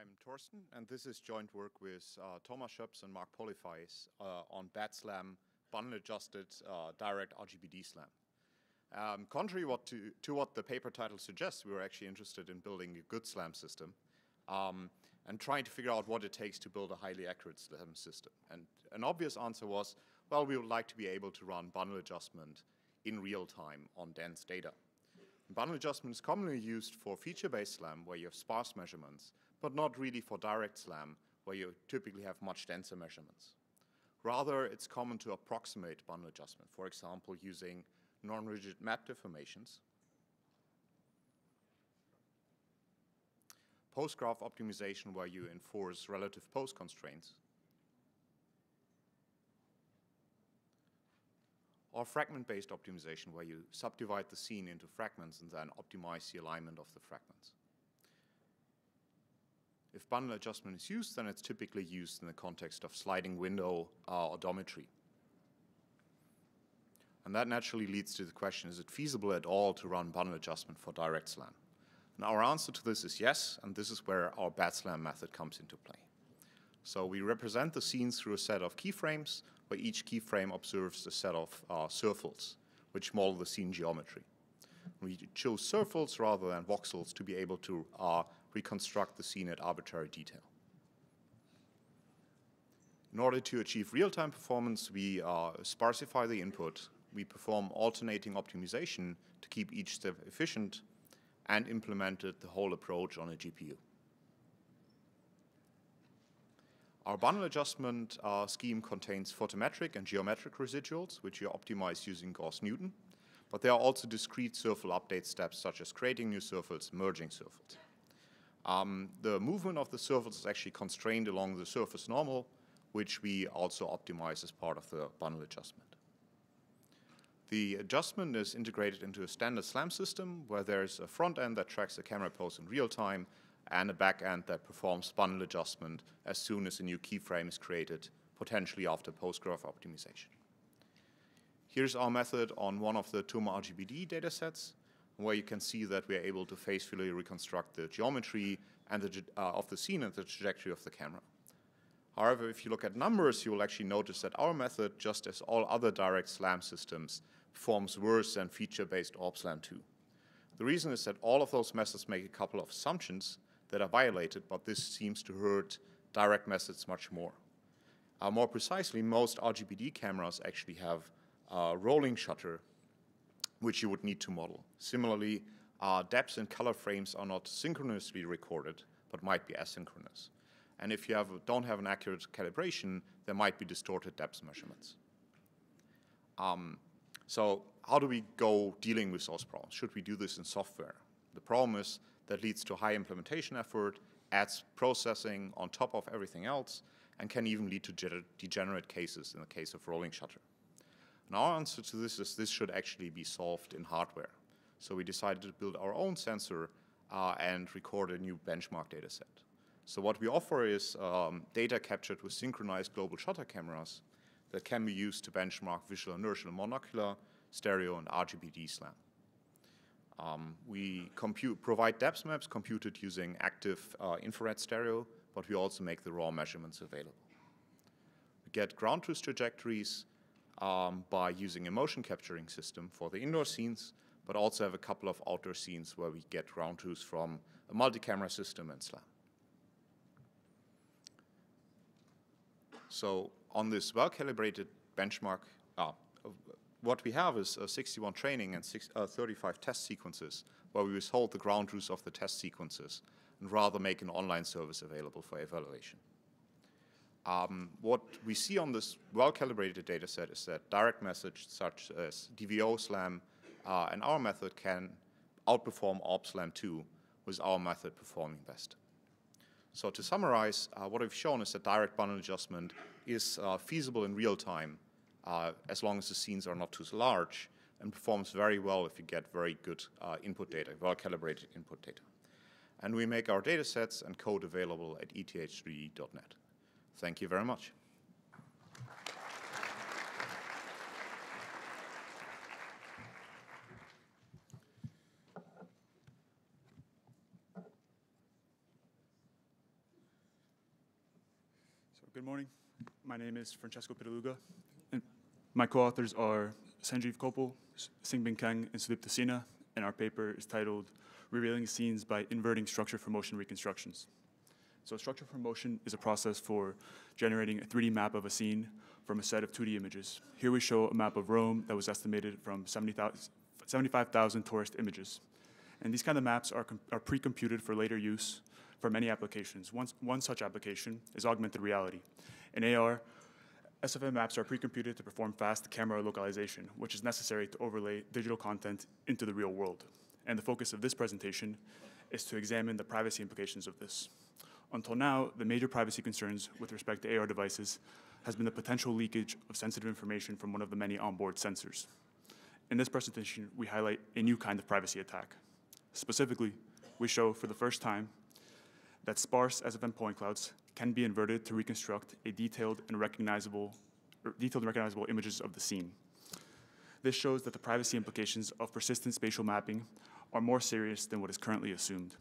I'm Torsten, and this is joint work with Thomas Schöps and Mark Pollefeys on BAD SLAM, bundle-adjusted direct RGBD SLAM. Contrary to what the paper title suggests, we were actually interested in building a good SLAM system and trying to figure out what it takes to build a highly accurate SLAM system. And an obvious answer was, well, we would like to be able to run bundle adjustment in real time on dense data. Bundle adjustment is commonly used for feature-based SLAM, where you have sparse measurements, but not really for direct SLAM, where you typically have much denser measurements. Rather, it's common to approximate bundle adjustment, for example, using non-rigid map deformations, post-graph optimization, where you enforce relative pose constraints, or fragment-based optimization, where you subdivide the scene into fragments and then optimize the alignment of the fragments. If bundle adjustment is used, then it's typically used in the context of sliding window odometry. And that naturally leads to the question, is it feasible at all to run bundle adjustment for direct SLAM? And our answer to this is yes, and this is where our BAD SLAM method comes into play. So we represent the scenes through a set of keyframes, where each keyframe observes a set of circles, which model the scene geometry. We chose circles rather than voxels to be able to reconstruct the scene at arbitrary detail. In order to achieve real-time performance, we sparsify the input. We perform alternating optimization to keep each step efficient and implemented the whole approach on a GPU. Our bundle adjustment scheme contains photometric and geometric residuals, which you optimize using Gauss-Newton, but there are also discrete circle update steps, such as creating new circles, merging circles. The movement of the circles is actually constrained along the surface normal, which we also optimize as part of the bundle adjustment. The adjustment is integrated into a standard SLAM system, where there is a front end that tracks the camera pose in real time, and a back end that performs bundle adjustment as soon as a new keyframe is created, potentially after post-graph optimization. Here's our method on one of the TUM RGBD datasets, where you can see that we are able to faithfully reconstruct the geometry and the, of the scene and the trajectory of the camera. However, if you look at numbers, you will actually notice that our method, just as all other direct SLAM systems, performs worse than feature-based ORB-SLAM2. The reason is that all of those methods make a couple of assumptions that are violated, but this seems to hurt direct methods much more. More precisely, most RGBD cameras actually have rolling shutter, which you would need to model. Similarly, depths and color frames are not synchronously recorded, but might be asynchronous. And if you don't have an accurate calibration, there might be distorted depth measurements. So how do we go dealing with those problems? Should we do this in software? The problem is that leads to high implementation effort, adds processing on top of everything else, and can even lead to degenerate cases in the case of rolling shutter. And our answer to this is this should actually be solved in hardware. So we decided to build our own sensor and record a new benchmark data set. So what we offer is data captured with synchronized global shutter cameras that can be used to benchmark visual inertial monocular, stereo, and RGBD SLAM. We provide depth maps computed using active infrared stereo, but we also make the raw measurements available. We get ground truth trajectories by using a motion capturing system for the indoor scenes, but also have a couple of outdoor scenes where we get ground truth from a multi-camera system and SLAM. So on this well-calibrated benchmark, what we have is 61 training and 35 test sequences, where we withhold the ground truth of the test sequences and rather make an online service available for evaluation. What we see on this well-calibrated data set is that direct message such as DVO SLAM and our method can outperform ORB-SLAM2, with our method performing best. So to summarize, what I've shown is that direct bundle adjustment is feasible in real time as long as the scenes are not too large, and performs very well if you get very good input data, well-calibrated input data. And we make our data sets and code available at eth3d.net. Thank you very much. Good morning. My name is Francesco Pittaluga, and my co-authors are Sanjeev Kopal, Singbin Kang, and Sudip Tasina, and our paper is titled Revealing Scenes by Inverting Structure for Motion Reconstructions. So structure for motion is a process for generating a 3D map of a scene from a set of 2D images. Here we show a map of Rome that was estimated from 75,000 tourist images. And these kind of maps are pre-computed for later use for many applications. One such application is augmented reality. In AR, SFM maps are pre-computed to perform fast camera localization, which is necessary to overlay digital content into the real world. And the focus of this presentation is to examine the privacy implications of this. Until now, the major privacy concerns with respect to AR devices has been the potential leakage of sensitive information from one of the many onboard sensors. In this presentation, we highlight a new kind of privacy attack. Specifically, we show for the first time that sparse SFM point clouds can be inverted to reconstruct a detailed and recognizable images of the scene. This shows that the privacy implications of persistent spatial mapping are more serious than what is currently assumed.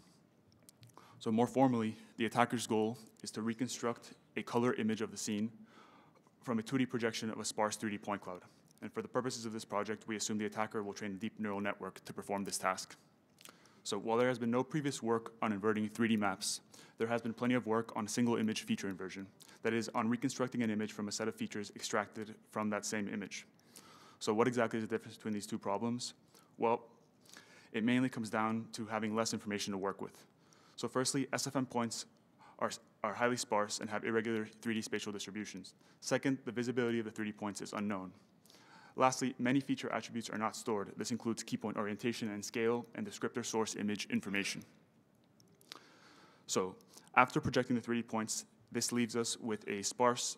So more formally, the attacker's goal is to reconstruct a color image of the scene from a 2D projection of a sparse 3D point cloud. And for the purposes of this project, we assume the attacker will train a deep neural network to perform this task. So while there has been no previous work on inverting 3D maps, there has been plenty of work on single image feature inversion, that is, on reconstructing an image from a set of features extracted from that same image. So what exactly is the difference between these two problems? Well, it mainly comes down to having less information to work with. So firstly, SFM points are highly sparse and have irregular 3D spatial distributions. Second, the visibility of the 3D points is unknown. Lastly, many feature attributes are not stored. This includes key point orientation and scale and descriptor source image information. So after projecting the 3D points, this leaves us with a sparse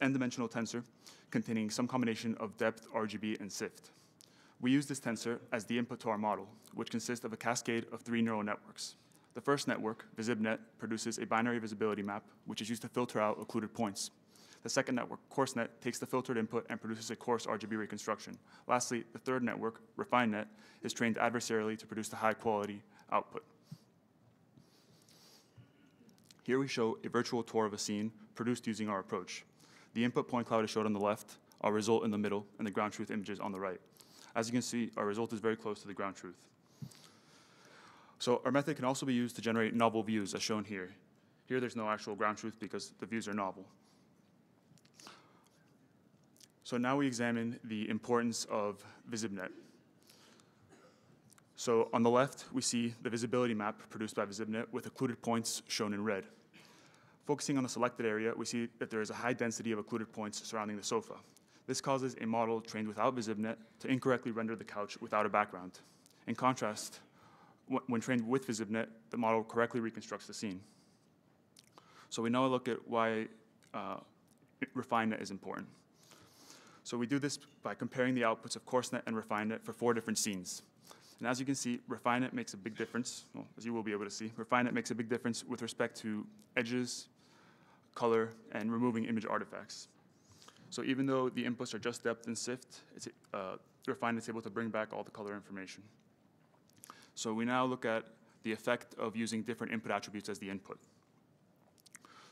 n-dimensional tensor containing some combination of depth, RGB, and SIFT. We use this tensor as the input to our model, which consists of a cascade of 3 neural networks. The first network, VisibNet, produces a binary visibility map, which is used to filter out occluded points. The second network, CoarseNet, takes the filtered input and produces a coarse RGB reconstruction. Lastly, the third network, RefineNet, is trained adversarially to produce the high-quality output. Here we show a virtual tour of a scene produced using our approach. The input point cloud is shown on the left, our result in the middle, and the ground truth images on the right. As you can see, our result is very close to the ground truth. So our method can also be used to generate novel views, as shown here. Here there's no actual ground truth because the views are novel. So now we examine the importance of VisibNet. So on the left, we see the visibility map produced by VisibNet with occluded points shown in red. Focusing on the selected area, we see that there is a high density of occluded points surrounding the sofa. This causes a model trained without VisibNet to incorrectly render the couch without a background. In contrast, when trained with VisibNet, the model correctly reconstructs the scene. So we now look at why RefineNet is important. So we do this by comparing the outputs of CoarseNet and RefineNet for 4 different scenes. And as you can see, RefineNet makes a big difference, well, as you will be able to see, RefineNet makes a big difference with respect to edges, color, and removing image artifacts. So even though the inputs are just depth and SIFT, RefineNet's able to bring back all the color information. So we now look at the effect of using different input attributes as the input.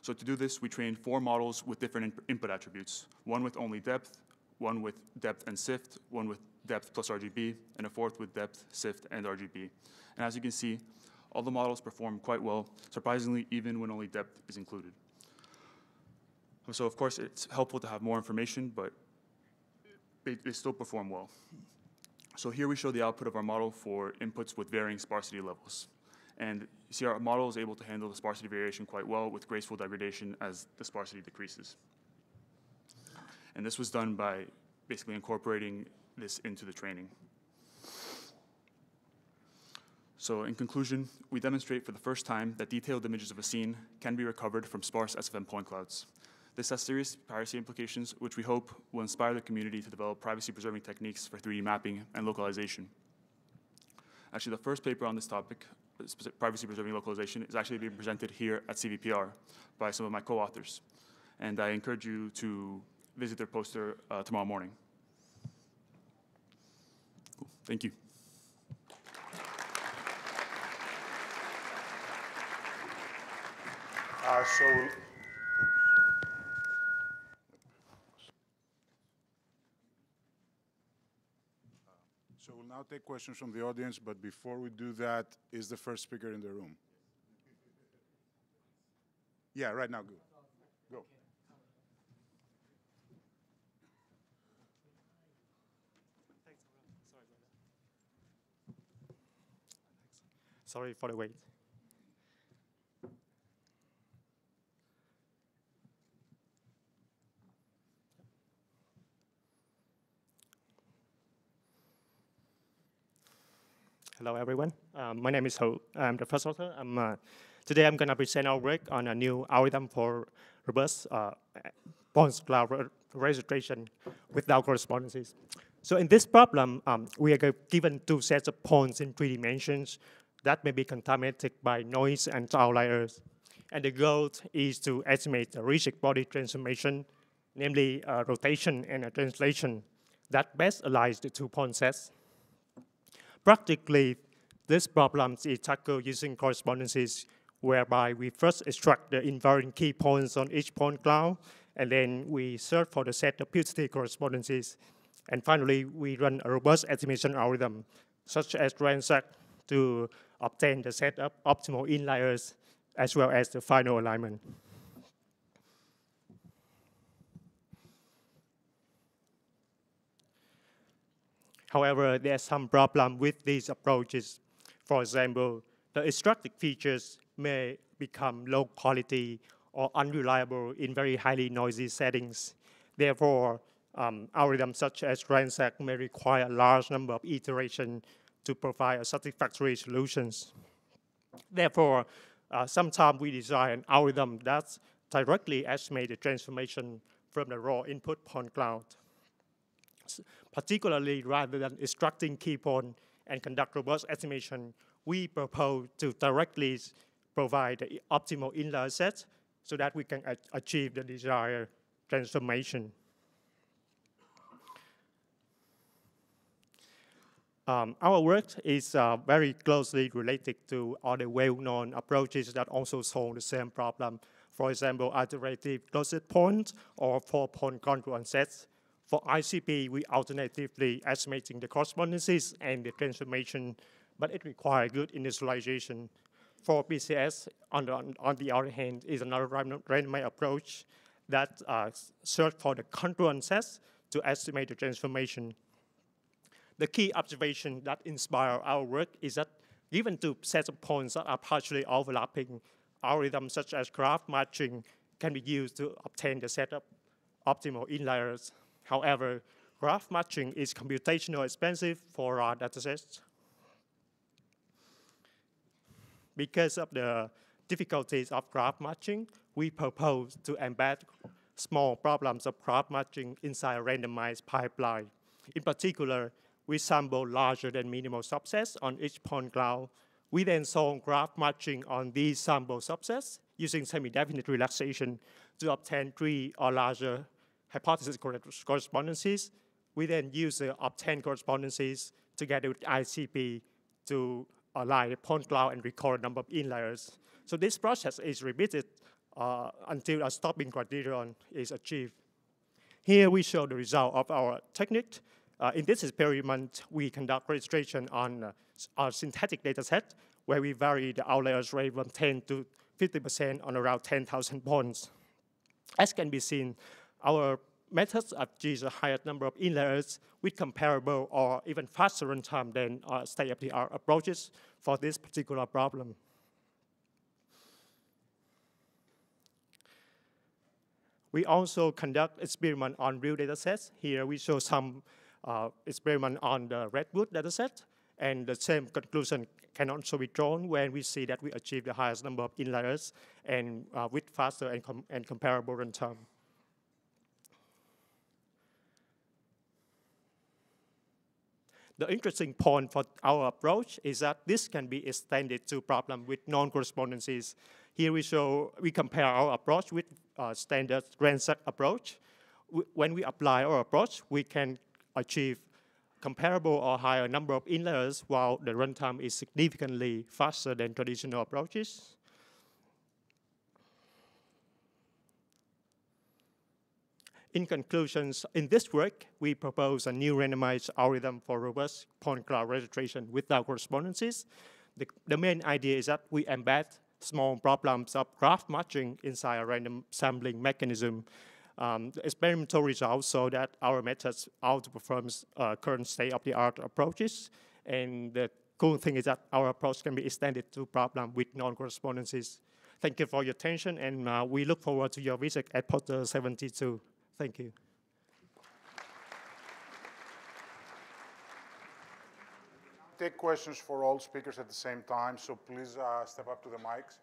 So to do this, we trained 4 models with different input attributes, one with only depth, one with depth and SIFT, one with depth plus RGB, and a 4th with depth, SIFT, and RGB. And as you can see, all the models perform quite well, surprisingly, even when only depth is included. So of course, it's helpful to have more information, but they still perform well. So here we show the output of our model for inputs with varying sparsity levels. And you see our model is able to handle the sparsity variation quite well with graceful degradation as the sparsity decreases. And this was done by basically incorporating this into the training. So in conclusion, we demonstrate for the first time that detailed images of a scene can be recovered from sparse SFM point clouds. This has serious privacy implications, which we hope will inspire the community to develop privacy-preserving techniques for 3D mapping and localization. Actually, the first paper on this topic, privacy-preserving localization, is actually being presented here at CVPR by some of my co-authors. And I encourage you to visit their poster tomorrow morning. Cool. Thank you. So take questions from the audience, but before we do that, is the first speaker in the room? Yeah, right now, go. Go. Sorry for the wait. Hello, everyone. My name is Ho. I'm the first author. Today I'm going to present our work on a new algorithm for reverse Born's cloud registration without correspondences. So in this problem, we are given two sets of points in three dimensions that may be contaminated by noise and outliers. And the goal is to estimate the rigid body transformation, namely a rotation and a translation, that best aligns the two point sets. Practically, this problem is tackled using correspondences, whereby we first extract the invariant key points on each point cloud, and then we search for the set of putative correspondences. And finally, we run a robust estimation algorithm, such as RANSAC, to obtain the set of optimal inliers, as well as the final alignment. However, there are some problems with these approaches. For example, the extracted features may become low quality or unreliable in very highly noisy settings. Therefore, algorithms such as RANSAC may require a large number of iterations to provide a satisfactory solutions. Therefore, sometimes we design an algorithm that directly estimates the transformation from the raw input point cloud, particularly rather than extracting key points and conduct robust estimation. We propose to directly provide the optimal inlier set so that we can achieve the desired transformation. Our work is very closely related to other well-known approaches that also solve the same problem. For example, alternative closed points or four-point congruent sets. For ICP, we alternatively estimating the correspondences and the transformation, but it requires good initialization. For BCS, on the other hand, is another randomized approach that search for the congruent sets to estimate the transformation. The key observation that inspired our work is that given two sets of points that are partially overlapping, algorithms such as graph matching can be used to obtain the set of optimal inliers. However, graph matching is computationally expensive for our datasets. Because of the difficulties of graph matching, we propose to embed small problems of graph matching inside a randomized pipeline. In particular, we sample larger than minimal subsets on each point cloud. We then solve graph matching on these sample subsets using semi-definite relaxation to obtain three or larger hypothesis correspondences. We then use the obtained correspondences together with ICP to align the point cloud and record a number of inliers. So this process is repeated until a stopping criterion is achieved. Here we show the result of our technique. In this experiment, we conduct registration on our synthetic data set, where we vary the outliers rate from 10 to 50% on around 10,000 points. As can be seen, our methods achieve the highest number of inliers with comparable or even faster runtime than state-of-the-art approaches for this particular problem. We also conduct experiments on real data sets. Here we show some experiment on the Redwood dataset, and the same conclusion can also be drawn when we see that we achieve the highest number of inliers and with faster and comparable runtime. The interesting point for our approach is that this can be extended to problems with non-correspondences. Here we compare our approach with standard RANSAC approach. When we apply our approach, we can achieve comparable or higher number of inliers while the runtime is significantly faster than traditional approaches. In conclusions, in this work, we propose a new randomized algorithm for robust point cloud registration without correspondences. The main idea is that we embed small problems of graph matching inside a random sampling mechanism. The experimental results show that our methods outperforms current state-of-the-art approaches. And the cool thing is that our approach can be extended to problems with non-correspondences. Thank you for your attention, and we look forward to your visit at Poster 72. Thank you. Take questions for all speakers at the same time, so please step up to the mics.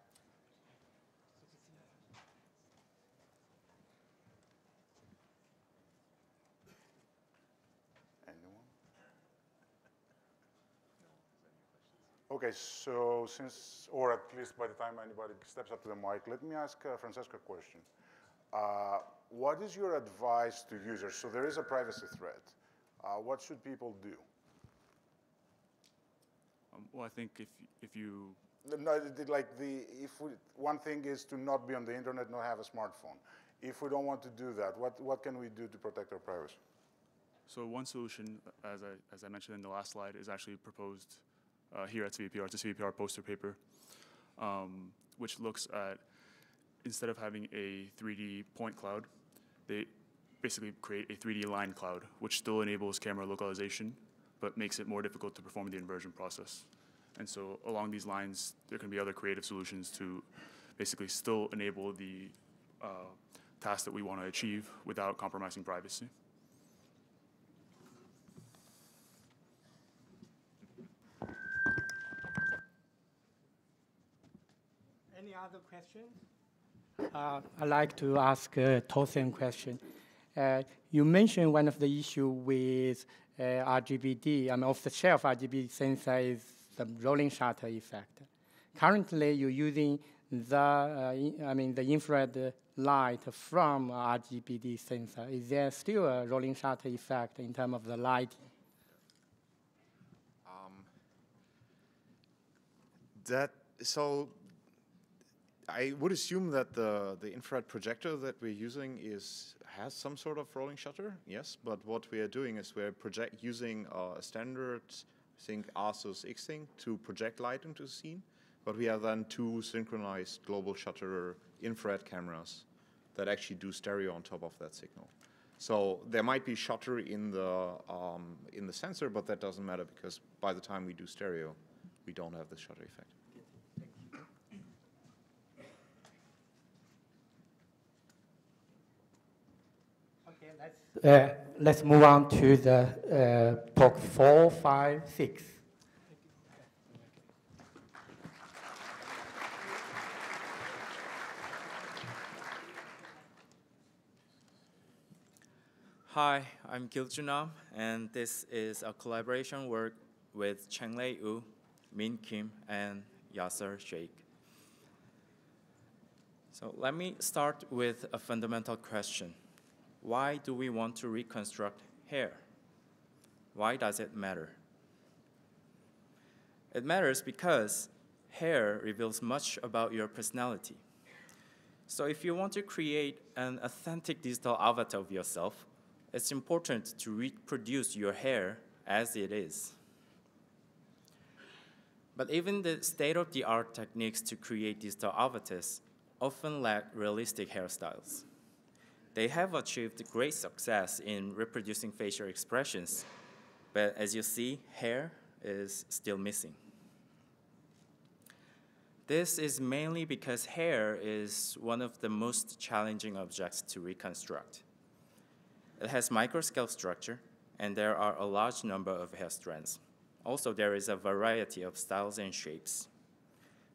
Okay, so since, or at least by the time anybody steps up to the mic, let me ask Francesco a question. What is your advice to users? So there is a privacy threat. What should people do? Well, I think if you... No, like the, if we, one thing is to not be on the internet, not have a smartphone. If we don't want to do that, what can we do to protect our privacy? So one solution, as I mentioned in the last slide, is actually proposed here at CVPR. It's a CVPR poster paper, which looks at, instead of having a 3D point cloud, they basically create a 3D line cloud, which still enables camera localization, but makes it more difficult to perform the inversion process. And so along these lines, there can be other creative solutions to basically still enable the task that we want to achieve without compromising privacy. Other questions? I'd like to ask Torsten a question. You mentioned one of the issues with RGBD, I mean, off-the-shelf RGBD sensor is the rolling shutter effect. Currently, you're using the, the infrared light from RGBD sensor. Is there still a rolling shutter effect in terms of the lighting? I would assume that the infrared projector that we're using has some sort of rolling shutter, yes. But what we are doing is we're using a standard, I think, R-SOS-X-Sync to project light into the scene. But we have then two synchronized global shutter infrared cameras that actually do stereo on top of that signal. So there might be shutter in the sensor, but that doesn't matter because by the time we do stereo, we don't have the shutter effect. Let's move on to the talk 4, 5, 6. Hi, I'm Gil Junam, and this is a collaboration work with Chenglei Wu, Min Kim, and Yasser Sheikh. So let me start with a fundamental question. Why do we want to reconstruct hair? Why does it matter? It matters because hair reveals much about your personality. So if you want to create an authentic digital avatar of yourself, it's important to reproduce your hair as it is. But even the state-of-the-art techniques to create digital avatars often lack realistic hairstyles. They have achieved great success in reproducing facial expressions, but as you see, hair is still missing. This is mainly because hair is one of the most challenging objects to reconstruct. It has microscale structure, and there are a large number of hair strands. Also, there is a variety of styles and shapes.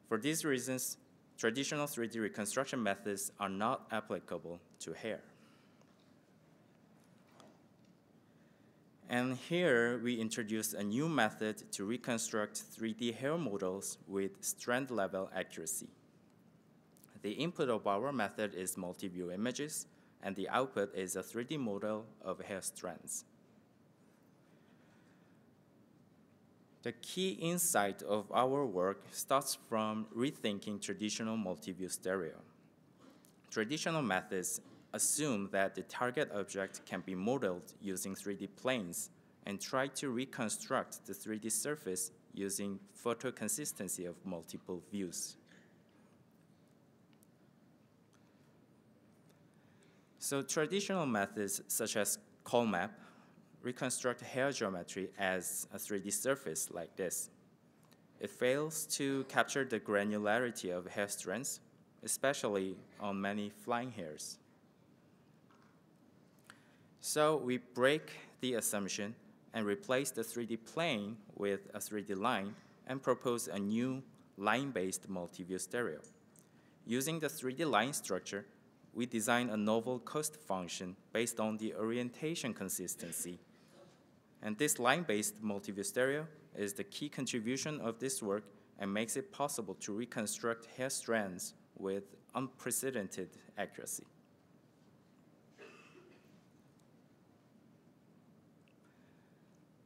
For these reasons, traditional 3D reconstruction methods are not applicable to hair. And here we introduced a new method to reconstruct 3D hair models with strand level accuracy. The input of our method is multi-view images, and the output is a 3D model of hair strands. The key insight of our work starts from rethinking traditional multi-view stereo. Traditional methods assume that the target object can be modeled using 3D planes and try to reconstruct the 3D surface using photo consistency of multiple views. So traditional methods such as CoMap reconstruct hair geometry as a 3D surface like this. It fails to capture the granularity of hair strands, especially on many flying hairs. So we break the assumption and replace the 3D plane with a 3D line and propose a new line-based multi-view stereo. Using the 3D line structure, we design a novel cost function based on the orientation consistency. And this line-based multi-view stereo is the key contribution of this work and makes it possible to reconstruct hair strands with unprecedented accuracy.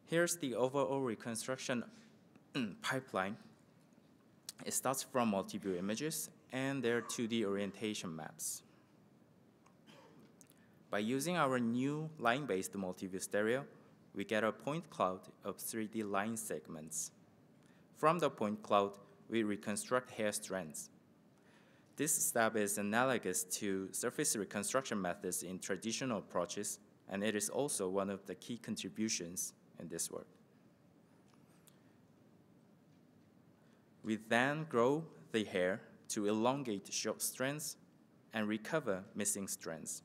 Here's the overall reconstruction pipeline. It starts from multi-view images and their 2D orientation maps. By using our new line-based multi-view stereo, we get a point cloud of 3D line segments. From the point cloud, we reconstruct hair strands. This step is analogous to surface reconstruction methods in traditional approaches, and it is also one of the key contributions in this work. We then grow the hair to elongate short strands and recover missing strands.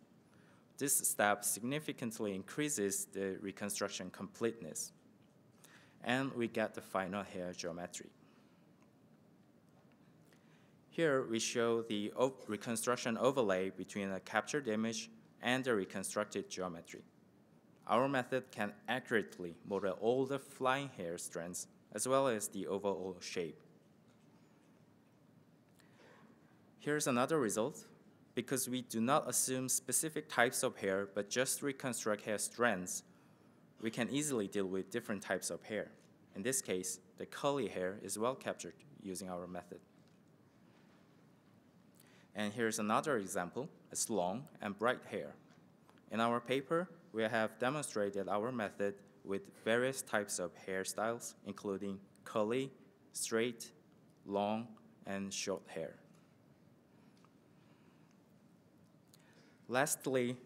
This step significantly increases the reconstruction completeness, and we get the final hair geometry. Here we show the reconstruction overlay between a captured image and the reconstructed geometry. Our method can accurately model all the flying hair strands as well as the overall shape. Here's another result. Because we do not assume specific types of hair, but just reconstruct hair strands, we can easily deal with different types of hair. In this case, the curly hair is well captured using our method. And here's another example, it's long and bright hair. In our paper, we have demonstrated our method with various types of hairstyles, including curly, straight, long, and short hair. Lastly,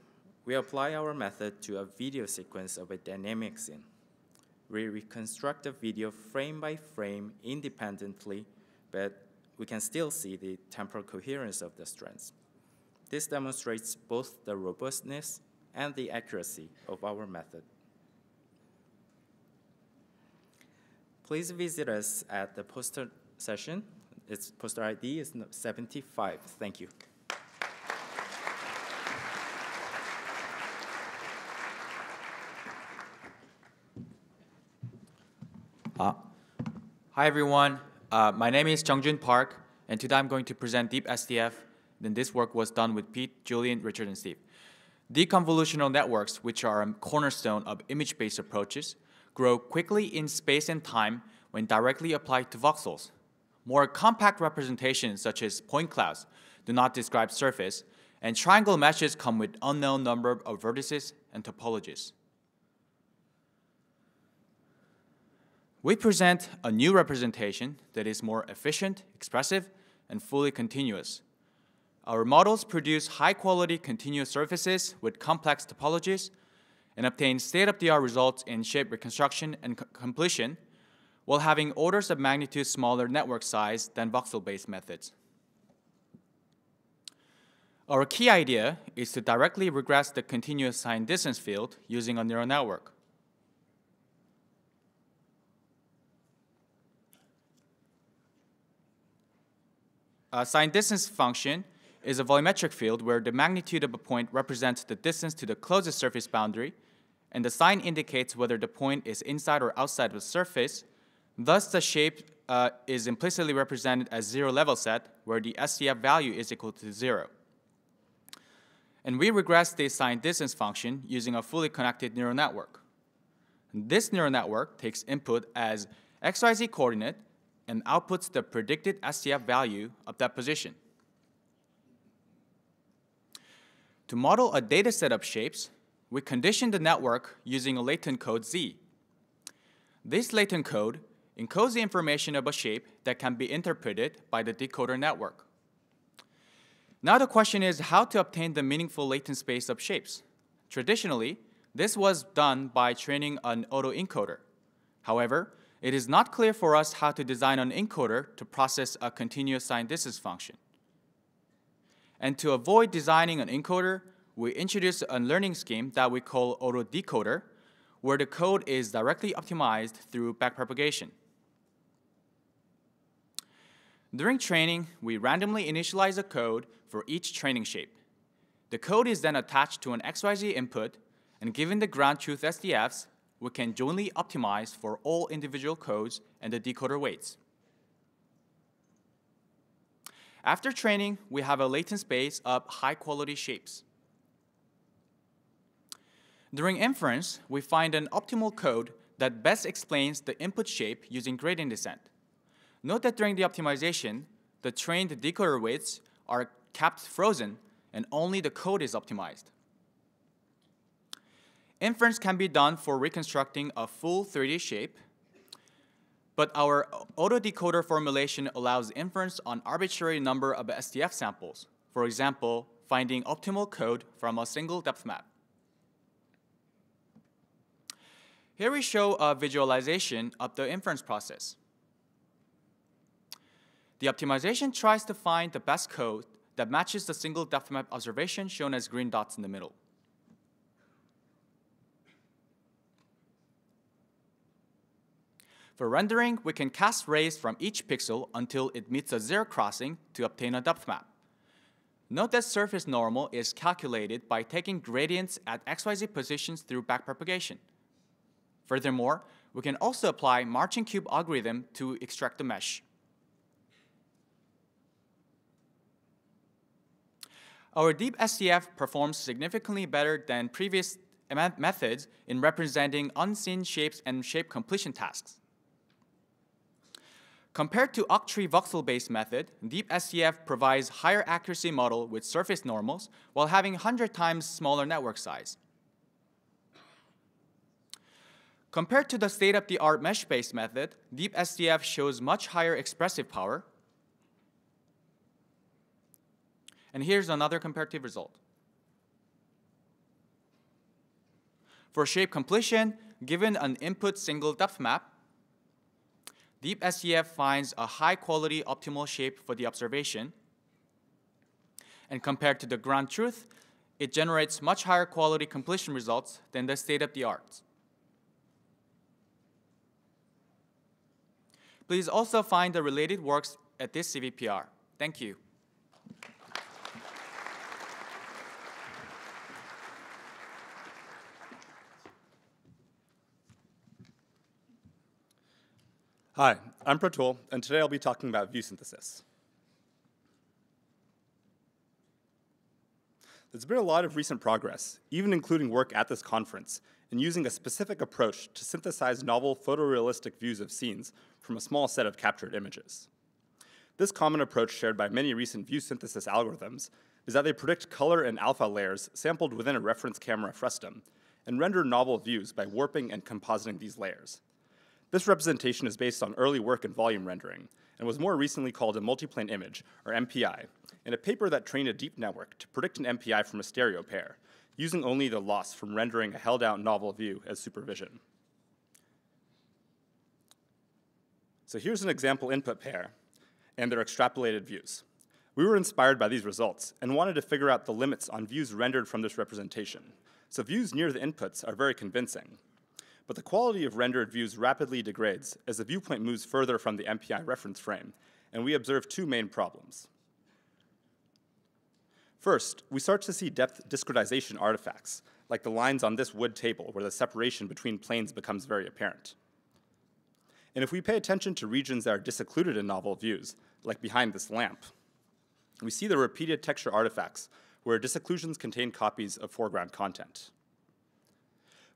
we apply our method to a video sequence of a dynamic scene. We reconstruct the video frame by frame independently, but we can still see the temporal coherence of the strands. This demonstrates both the robustness and the accuracy of our method. Please visit us at the poster session. Its poster ID is 75. Thank you. Hi everyone, my name is Jung-Jun Park, and today I'm going to present Deep SDF, and this work was done with Pete, Julian, Richard, and Steve. Deconvolutional networks, which are a cornerstone of image-based approaches, grow quickly in space and time when directly applied to voxels. More compact representations, such as point clouds, do not describe surface, and triangle meshes come with unknown number of vertices and topologies. We present a new representation that is more efficient, expressive, and fully continuous. Our models produce high-quality continuous surfaces with complex topologies and obtain state-of-the-art results in shape reconstruction and completion while having orders of magnitude smaller network size than voxel-based methods. Our key idea is to directly regress the continuous time-distance field using a neural network. A sine distance function is a volumetric field where the magnitude of a point represents the distance to the closest surface boundary, and the sine indicates whether the point is inside or outside of the surface. Thus, the shape is implicitly represented as zero level set, where the SDF value is equal to zero. And we regress the sine distance function using a fully connected neural network. This neural network takes input as XYZ coordinate and outputs the predicted SDF value of that position. To model a data set of shapes, we condition the network using a latent code Z. This latent code encodes the information of a shape that can be interpreted by the decoder network. Now the question is how to obtain the meaningful latent space of shapes. Traditionally, this was done by training an autoencoder. However, it is not clear for us how to design an encoder to process a continuous sign distance function. And to avoid designing an encoder, we introduced a learning scheme that we call autodecoder, where the code is directly optimized through backpropagation. During training, we randomly initialize a code for each training shape. The code is then attached to an XYZ input, and given the ground truth SDFs, we can jointly optimize for all individual codes and the decoder weights. After training, we have a latent space of high-quality shapes. During inference, we find an optimal code that best explains the input shape using gradient descent. Note that during the optimization, the trained decoder weights are kept frozen and only the code is optimized. Inference can be done for reconstructing a full 3D shape, but our autodecoder formulation allows inference on arbitrary number of SDF samples, for example, finding optimal code from a single depth map. Here we show a visualization of the inference process. The optimization tries to find the best code that matches the single depth map observation shown as green dots in the middle. For rendering, we can cast rays from each pixel until it meets a zero crossing to obtain a depth map. Note that surface normal is calculated by taking gradients at XYZ positions through backpropagation. Furthermore, we can also apply marching cube algorithm to extract the mesh. Our Deep SDF performs significantly better than previous methods in representing unseen shapes and shape completion tasks. Compared to octree voxel-based method, Deep SDF provides higher accuracy model with surface normals while having 100 times smaller network size. Compared to the state-of-the-art mesh-based method, Deep SDF shows much higher expressive power. And here's another comparative result. For shape completion, given an input single depth map, Deep SDF finds a high-quality optimal shape for the observation. And compared to the ground truth, it generates much higher quality completion results than the state-of-the-art. Please also find the related works at this CVPR. Thank you. Hi, I'm Pratul, and today I'll be talking about view synthesis. There's been a lot of recent progress, even including work at this conference, in using a specific approach to synthesize novel photorealistic views of scenes from a small set of captured images. This common approach shared by many recent view synthesis algorithms is that they predict color and alpha layers sampled within a reference camera frustum and render novel views by warping and compositing these layers. This representation is based on early work in volume rendering and was more recently called a multiplane image, or MPI, in a paper that trained a deep network to predict an MPI from a stereo pair, using only the loss from rendering a held-out novel view as supervision. So here's an example input pair and their extrapolated views. We were inspired by these results and wanted to figure out the limits on views rendered from this representation. So views near the inputs are very convincing, but the quality of rendered views rapidly degrades as the viewpoint moves further from the MPI reference frame, and we observe two main problems. First, we start to see depth discretization artifacts, like the lines on this wood table where the separation between planes becomes very apparent. And if we pay attention to regions that are disoccluded in novel views, like behind this lamp, we see the repeated texture artifacts where disocclusions contain copies of foreground content.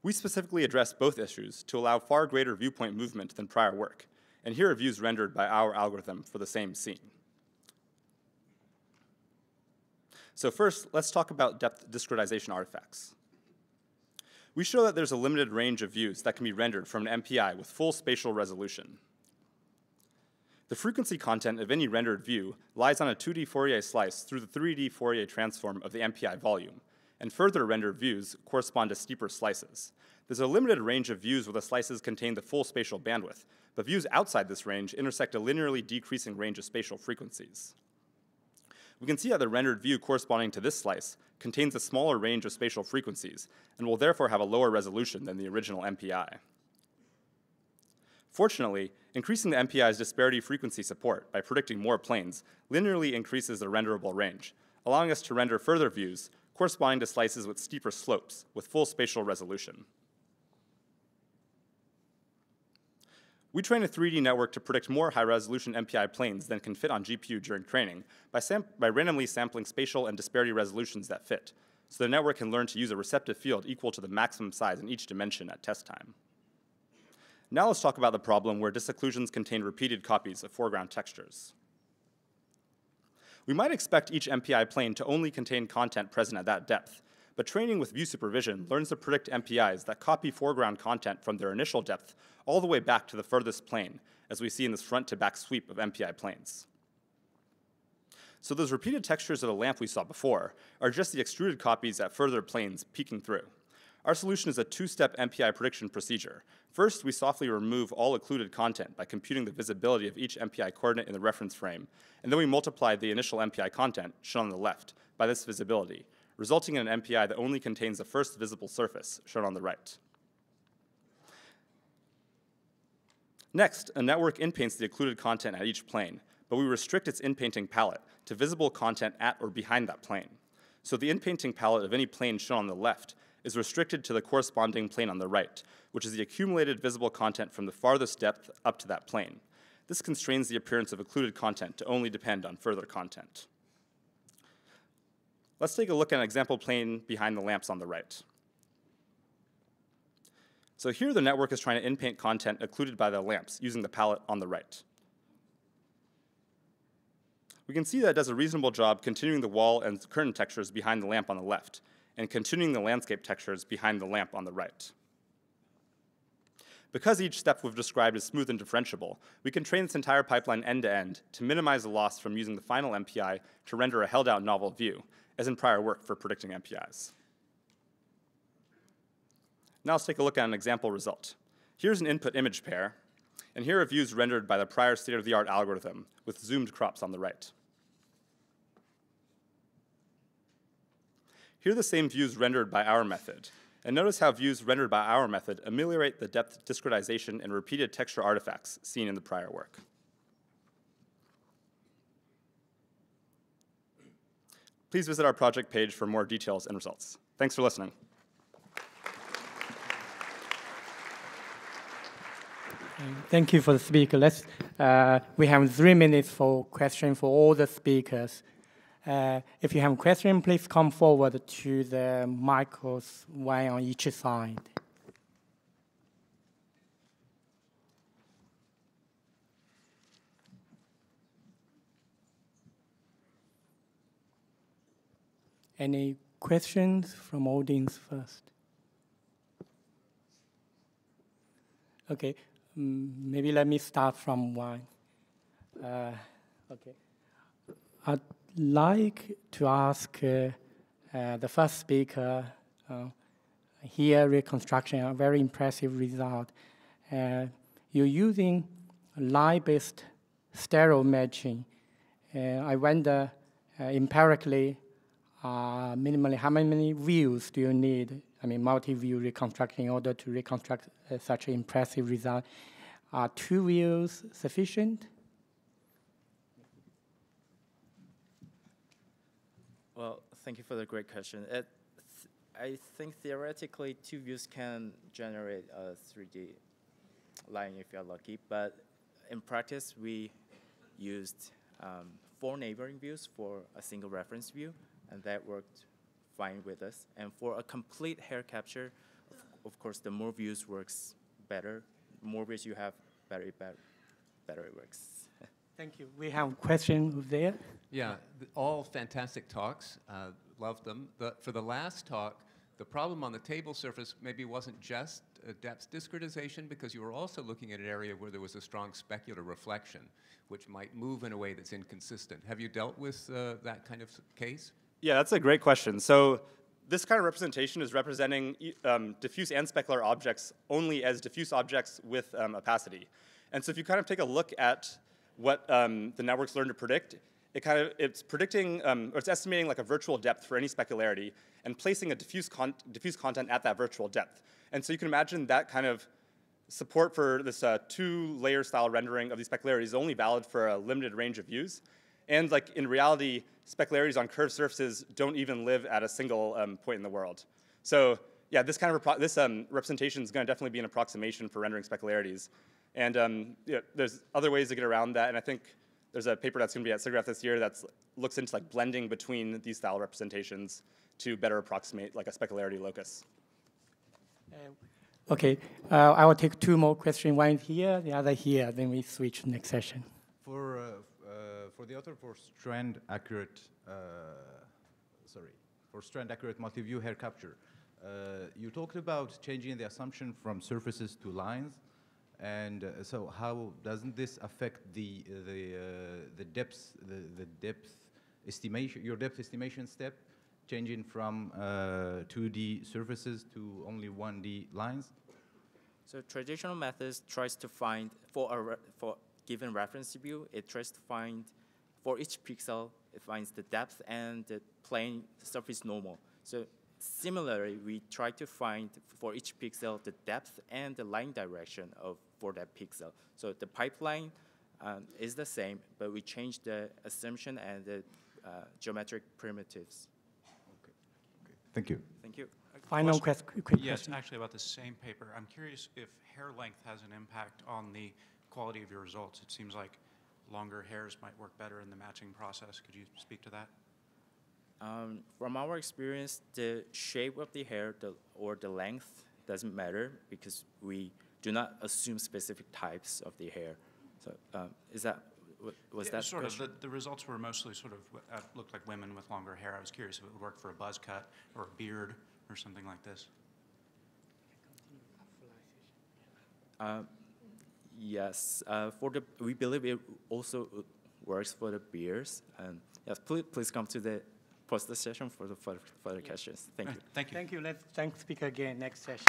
We specifically address both issues to allow far greater viewpoint movement than prior work, and here are views rendered by our algorithm for the same scene. So first, let's talk about depth discretization artifacts. We show that there's a limited range of views that can be rendered from an MPI with full spatial resolution. The frequency content of any rendered view lies on a 2D Fourier slice through the 3D Fourier transform of the MPI volume, and further rendered views correspond to steeper slices. There's a limited range of views where the slices contain the full spatial bandwidth, but views outside this range intersect a linearly decreasing range of spatial frequencies. We can see that the rendered view corresponding to this slice contains a smaller range of spatial frequencies and will therefore have a lower resolution than the original MPI. Fortunately, increasing the MPI's disparity frequency support by predicting more planes linearly increases the renderable range, allowing us to render further views corresponding to slices with steeper slopes with full spatial resolution. We train a 3D network to predict more high-resolution MPI planes than can fit on GPU during training by randomly sampling spatial and disparity resolutions that fit, so the network can learn to use a receptive field equal to the maximum size in each dimension at test time. Now let's talk about the problem where disocclusions contain repeated copies of foreground textures. We might expect each MPI plane to only contain content present at that depth, but training with view supervision learns to predict MPIs that copy foreground content from their initial depth all the way back to the furthest plane, as we see in this front-to-back sweep of MPI planes. So those repeated textures of the lamp we saw before are just the extruded copies at further planes peeking through. Our solution is a two-step MPI prediction procedure. First, we softly remove all occluded content by computing the visibility of each MPI coordinate in the reference frame, and then we multiply the initial MPI content, shown on the left, by this visibility, resulting in an MPI that only contains the first visible surface, shown on the right. Next, a network inpaints the occluded content at each plane, but we restrict its inpainting palette to visible content at or behind that plane. So the inpainting palette of any plane shown on the left is restricted to the corresponding plane on the right, which is the accumulated visible content from the farthest depth up to that plane. This constrains the appearance of occluded content to only depend on further content. Let's take a look at an example plane behind the lamps on the right. So here the network is trying to inpaint content occluded by the lamps using the palette on the right. We can see that it does a reasonable job continuing the wall and curtain textures behind the lamp on the left, and continuing the landscape textures behind the lamp on the right. Because each step we've described is smooth and differentiable, we can train this entire pipeline end-to-end to minimize the loss from using the final MPI to render a held-out novel view, as in prior work for predicting MPIs. Now let's take a look at an example result. Here's an input image pair, and here are views rendered by the prior state-of-the-art algorithm with zoomed crops on the right. Here are the same views rendered by our method, and notice how views rendered by our method ameliorate the depth discretization and repeated texture artifacts seen in the prior work. Please visit our project page for more details and results. Thanks for listening. Thank you for the speaker. We have 3 minutes for questions for all the speakers. If you have a question, please come forward to the microphones, one on each side. Any questions from audience first? Okay. Maybe let me start from one. Okay, I'd like to ask the first speaker here reconstruction, a very impressive result. You're using line-based stereo matching. I wonder empirically, minimally, how many views do you need? I mean, multi-view reconstruction in order to reconstruct such an impressive result. Are 2 views sufficient? Well, thank you for the great question. I think theoretically 2 views can generate a 3D line if you're lucky, but in practice we used 4 neighboring views for a single reference view, and that worked fine with us. And for a complete hair capture, of course, the more views works better. The more views you have, better it works. Thank you. We have a question over there. Yeah, all fantastic talks. Love them. For the last talk, the problem on the table surface maybe wasn't just depth discretization, because you were also looking at an area where there was a strong specular reflection, which might move in a way that's inconsistent. Have you dealt with that kind of case? Yeah, that's a great question. So this kind of representation is representing diffuse and specular objects only as diffuse objects with opacity. And so if you kind of take a look at what the networks learn to predict, it's predicting, or it's estimating like a virtual depth for any specularity and placing a diffuse content at that virtual depth. And so you can imagine that kind of support for this two-layer style rendering of these specularities is only valid for a limited range of views. And like in reality, specularities on curved surfaces don't even live at a single point in the world. So yeah, this kind of representation is going to definitely be an approximation for rendering specularities. And you know, there's other ways to get around that. And I think there's a paper that's going to be at SIGGRAPH this year that looks into like blending between these style representations to better approximate like a specularity locus. Okay, I will take two more questions. One here, the other here. Then we switch to the next session. For the author, for strand accurate multi-view hair capture, you talked about changing the assumption from surfaces to lines. And so, how doesn't this affect the depth estimation, your depth estimation step, changing from 2D surfaces to only 1D lines? So traditional methods tries to find for given reference view, it tries to find for each pixel, it finds the depth and the plane surface normal. So similarly, we try to find for each pixel the depth and the line direction for that pixel. So the pipeline is the same, but we change the assumption and the geometric primitives. Okay. Okay. Thank you. Thank you. Final question. Yes, actually about the same paper. I'm curious if hair length has an impact on the quality of your results. It seems like longer hairs might work better in the matching process. Could you speak to that? From our experience, the shape of the hair or the length doesn't matter because we do not assume specific types of the hair. So the results were mostly sort of looked like women with longer hair. I was curious if it would work for a buzz cut or a beard or something like this. Yes, we believe it also works for the beards. And yes, please come to the poster session for the further questions. Thank you. Thank you. Thank you. Let's thank speaker again next session.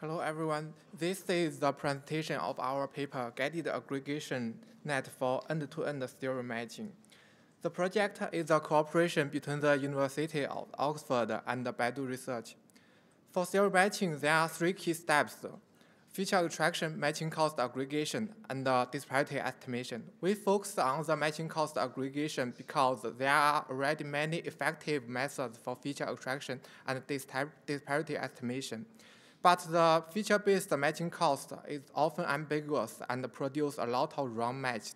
Hello, everyone. This is the presentation of our paper, Guided Aggregation Net for End-to-End Stereo Matching. The project is a cooperation between the University of Oxford and Baidu Research. For stereo matching, there are three key steps: feature attraction, matching cost aggregation, and disparity estimation. We focus on the matching cost aggregation because there are already many effective methods for feature attraction and disparity estimation. But the feature-based matching cost is often ambiguous and produces a lot of wrong matches.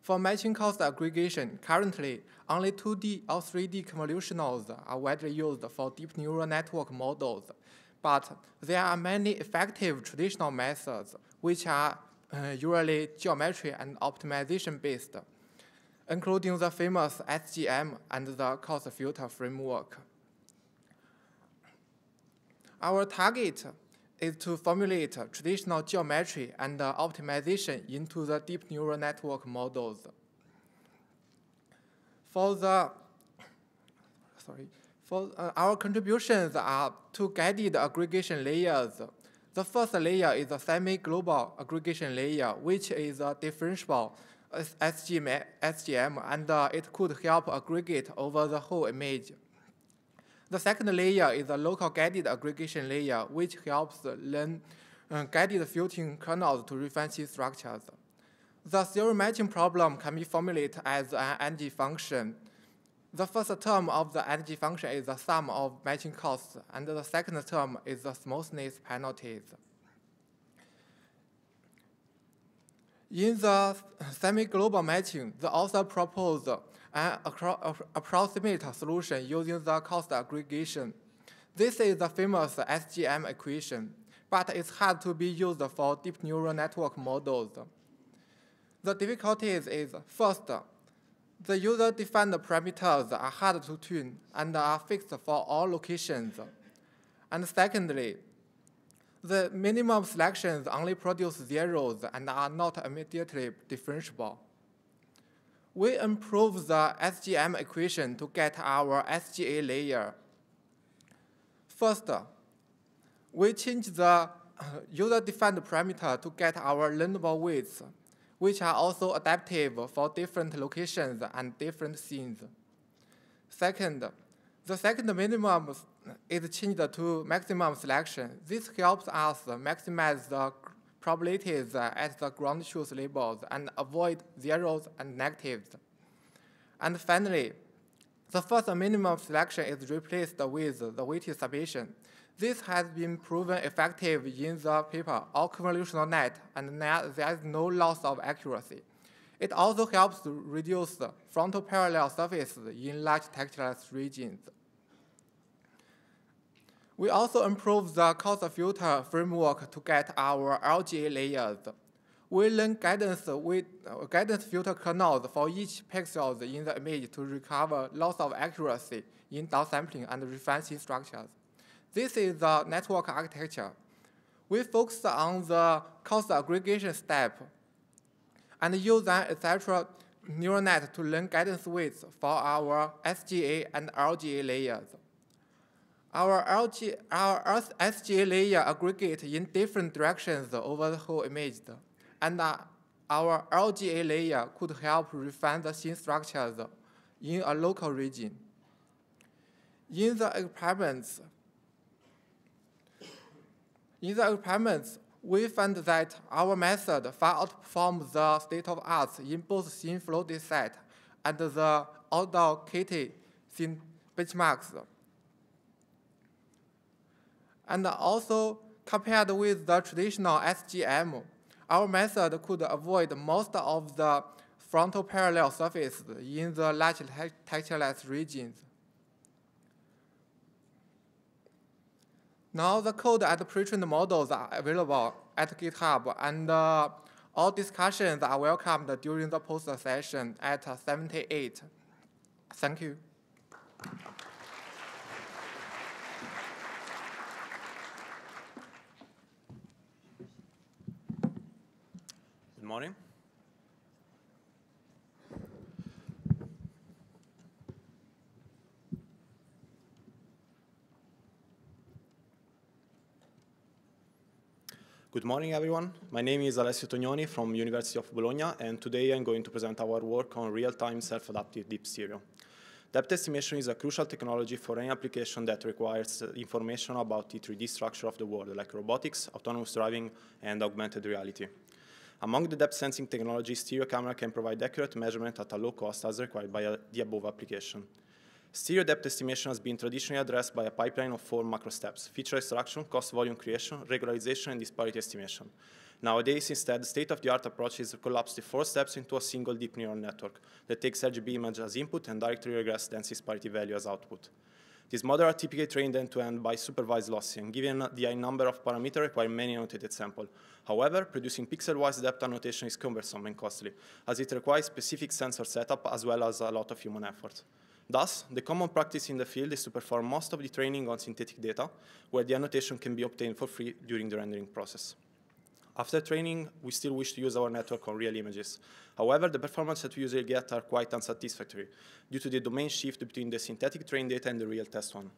For matching cost aggregation, currently, only 2D or 3D convolutionals are widely used for deep neural network models. But there are many effective traditional methods, which are usually geometry and optimization-based, including the famous SGM and the cost filter framework. Our target is to formulate traditional geometry and optimization into the deep neural network models. Our contributions are two guided aggregation layers. The first layer is a semi-global aggregation layer, which is a differentiable SGM, and it could help aggregate over the whole image. The second layer is a local guided aggregation layer, which helps learn guided filtering kernels to refine C structures. The stereo matching problem can be formulated as an energy function. The first term of the energy function is the sum of matching costs, and the second term is the smoothness penalties. In the semi-global matching, the author proposed an approximate solution using the cost aggregation. This is the famous SGM equation, but it's hard to be used for deep neural network models. The difficulties is, first, the user-defined parameters are hard to tune and are fixed for all locations. And secondly, the minimum selections only produce zeros and are not immediately differentiable. We improve the SGM equation to get our SGA layer. First, we change the user-defined parameter to get our learnable weights, which are also adaptive for different locations and different scenes. Second, the second minimum is changed to maximum selection. This helps us maximize the probabilities at the ground truth labels and avoid zeros and negatives. And finally, the first minimum selection is replaced with the weighted summation. This has been proven effective in the paper, all convolutional net, and there is no loss of accuracy. It also helps to reduce frontal parallel surfaces in large textureless regions. We also improve the coarse filter framework to get our LGA layers. We learn guidance with guidance filter kernels for each pixel in the image to recover loss of accuracy in downsampling and referencing structures. This is the network architecture. We focus on the coarse aggregation step and use an eth3d.net neural net to learn guidance weights for our SGA and LGA layers. Our SGA layer aggregate in different directions over the whole image, and our LGA layer could help refine the scene structures in a local region. In the experiments, we found that our method far outperforms the state of art in both scene flow dataset and the outdoor Kitty scene benchmarks. And also, compared with the traditional SGM, our method could avoid most of the frontal parallel surfaces in the large textureless regions. Now the code and pre-trained models are available at GitHub, and all discussions are welcomed during the poster session at 78. Thank you. Good morning. Good morning, everyone. My name is Alessio Tognoni from University of Bologna, and today I'm going to present our work on real-time self-adaptive deep stereo. Depth estimation is a crucial technology for any application that requires information about the 3D structure of the world, like robotics, autonomous driving, and augmented reality. Among the depth sensing technologies, stereo camera can provide accurate measurement at a low cost as required by the above application. Stereo depth estimation has been traditionally addressed by a pipeline of four macro steps: feature extraction, cost volume creation, regularization, and disparity estimation. Nowadays, instead, state-of-the-art approaches collapse the four steps into a single deep neural network that takes RGB image as input and directly regresses dense disparity value as output. These models are typically trained end-to-end by supervised lossy, and given the high number of parameters, require many annotated samples. However, producing pixel-wise depth annotation is cumbersome and costly, as it requires specific sensor setup as well as a lot of human effort. Thus, the common practice in the field is to perform most of the training on synthetic data, where the annotation can be obtained for free during the rendering process. After training, we still wish to use our network on real images. However, the performance that we usually get are quite unsatisfactory, due to the domain shift between the synthetic trained data and the real test one.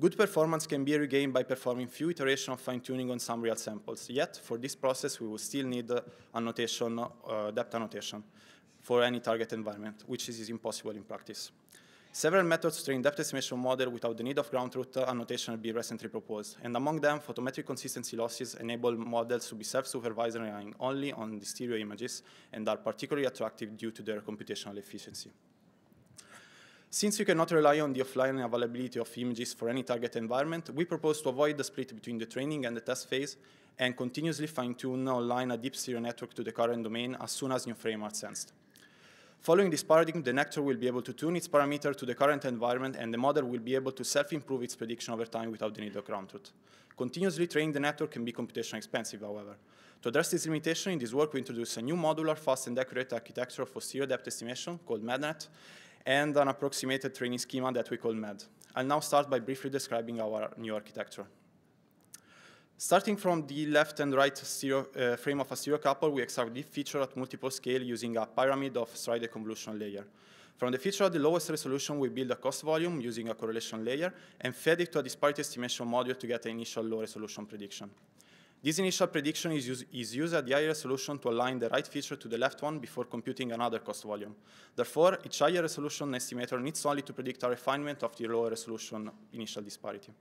Good performance can be regained by performing few iterations of fine-tuning on some real samples, yet for this process we will still need annotation, depth annotation for any target environment, which is impossible in practice. Several methods to train depth estimation model without the need of ground truth annotation have been recently proposed, and among them, photometric consistency losses enable models to be self-supervised relying only on the stereo images and are particularly attractive due to their computational efficiency. Since you cannot rely on the offline availability of images for any target environment, we propose to avoid the split between the training and the test phase and continuously fine-tune online a deep serial network to the current domain as soon as new frames are sensed. Following this paradigm, the network will be able to tune its parameter to the current environment, and the model will be able to self-improve its prediction over time without the need of ground truth. Continuously training the network can be computationally expensive, however. To address this limitation, in this work we introduce a new modular, fast and accurate architecture for serial depth estimation called MADNet, and an approximated training schema that we call MAD. I'll now start by briefly describing our new architecture. Starting from the left and right stereo, frame of a stereo couple, we extract the feature at multiple scale using a pyramid of striated convolution layer. From the feature at the lowest resolution, we build a cost volume using a correlation layer and fed it to a disparity estimation module to get an initial low resolution prediction. This initial prediction is used at the higher resolution to align the right feature to the left one before computing another cost volume. Therefore, each higher resolution estimator needs only to predict a refinement of the lower resolution initial disparity.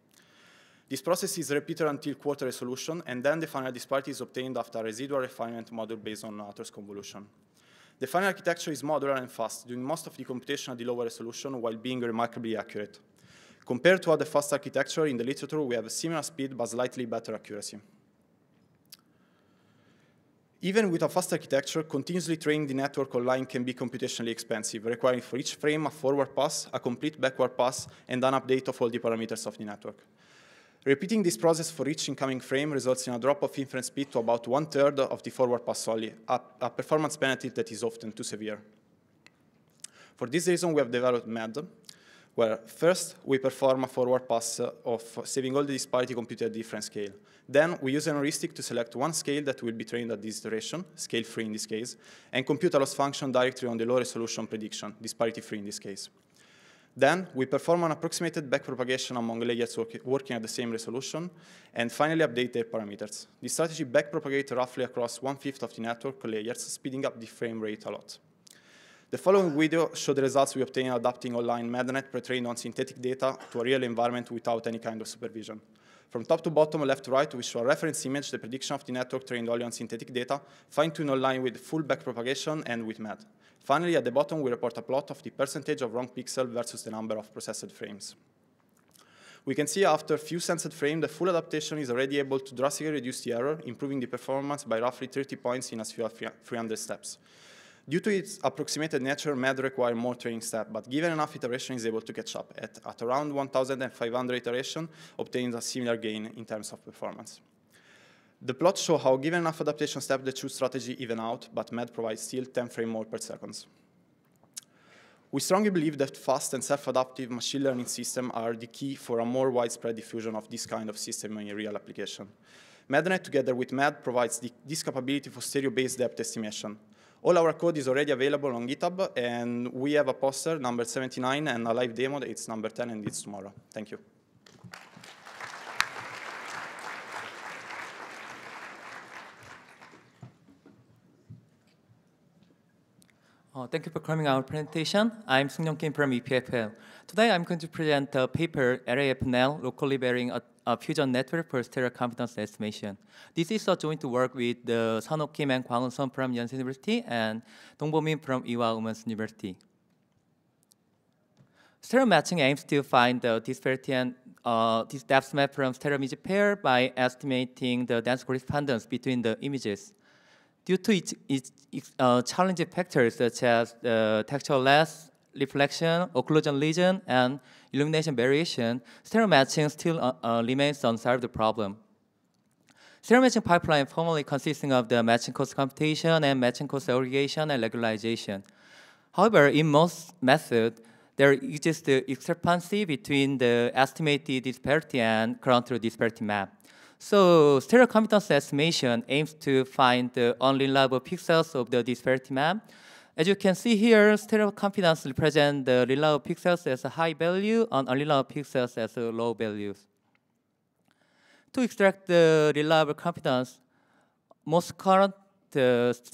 This process is repeated until quarter resolution, and then the final disparity is obtained after a residual refinement model based on torus convolution. The final architecture is modular and fast, doing most of the computation at the lower resolution while being remarkably accurate. Compared to other fast architecture in the literature, we have a similar speed but slightly better accuracy. Even with a fast architecture, continuously training the network online can be computationally expensive, requiring for each frame a forward pass, a complete backward pass, and an update of all the parameters of the network. Repeating this process for each incoming frame results in a drop of inference speed to about 1/3 of the forward pass only, a performance penalty that is often too severe. For this reason, we have developed MAD, where first we perform a forward pass of saving all the disparity computed at different scale. Then we use an heuristic to select one scale that will be trained at this iteration, scale free in this case, and compute a loss function directly on the low resolution prediction, disparity free in this case. Then we perform an approximated backpropagation among layers working at the same resolution, and finally update their parameters. This strategy backpropagates roughly across 1/5 of the network layers, speeding up the frame rate a lot. The following video shows the results we obtain adapting online MADNet pre-trained on synthetic data to a real environment without any kind of supervision. From top to bottom, left to right, we show a reference image, the prediction of the network trained only on synthetic data, fine-tuned online with full backpropagation and with MAD. Finally, at the bottom, we report a plot of the percentage of wrong pixel versus the number of processed frames. We can see after a few sensed frames, the full adaptation is already able to drastically reduce the error, improving the performance by roughly 30 points in as few as 300 steps. Due to its approximated nature, MAD requires more training steps, but given enough iteration, is able to catch up. At around 1,500 iterations, obtains a similar gain in terms of performance. The plots show how, given enough adaptation steps, the two strategies even out, but MAD provides still 10 frames more per second. We strongly believe that fast and self-adaptive machine learning systems are the key for a more widespread diffusion of this kind of system in real application. MADNet, together with MAD, provides this capability for stereo-based depth estimation. All our code is already available on GitHub, and we have a poster, number 79, and a live demo, it's number 10, and it's tomorrow. Thank you. Thank you for coming to our presentation. I'm Seung-Yong Kim from EPFL. Today I'm going to present the paper LAF-Net, locally varying a fusion network for stereo confidence estimation. This is a joint work with Sanho Kim and Kwang Eun-Sun from Yonsei University and Dongbo Min from Ewha Women's University. Stereo matching aims to find the disparity and this depth map from stereo image pair by estimating the dense correspondence between the images. Due to its challenging factors such as texture loss, reflection, occlusion lesion, and illumination variation, stereo matching still remains an unsolved problem. Stereo matching pipeline formerly consisting of the matching cost computation and matching cost aggregation and regularization. However, in most methods, there exists the discrepancy between the estimated disparity and ground truth disparity map. So stereo confidence estimation aims to find the unreliable pixels of the disparity map. As you can see here, stereo confidence represents the reliable pixels as a high value and unreliable pixels as a low value. To extract the reliable confidence, most current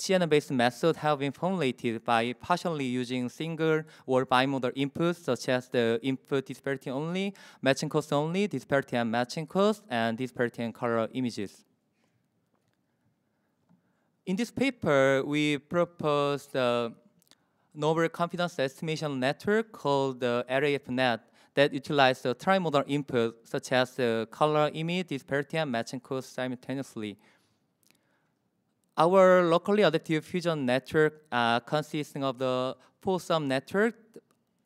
CNN-based methods have been formulated by partially using single or bimodal inputs, such as the input disparity only, matching cost only, disparity and matching cost, and disparity and color images. In this paper, we proposed novel confidence estimation network called the LAF-Net that utilizes the trimodal input such as color, image, disparity, and matching codes simultaneously. Our locally adaptive fusion network consisting of the four-sum network.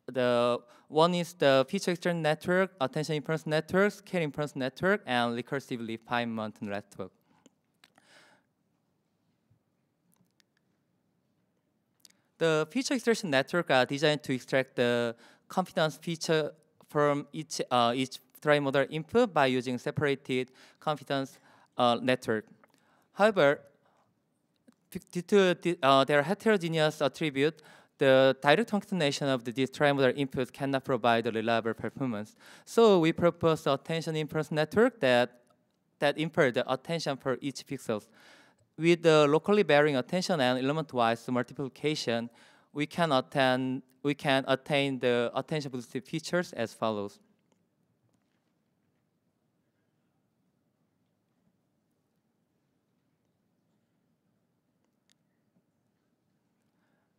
The one is the feature extraction network, attention inference network, scale inference network, and recursive refinement network. The feature extraction network are designed to extract the confidence feature from each trimodal input by using separated confidence network. However, due to their heterogeneous attribute, the direct concatenation of the trimodal input cannot provide a reliable performance. So we propose an attention inference network that infers the attention for each pixel. With the locally varying attention and element-wise multiplication, we can attain the attention boosted features as follows.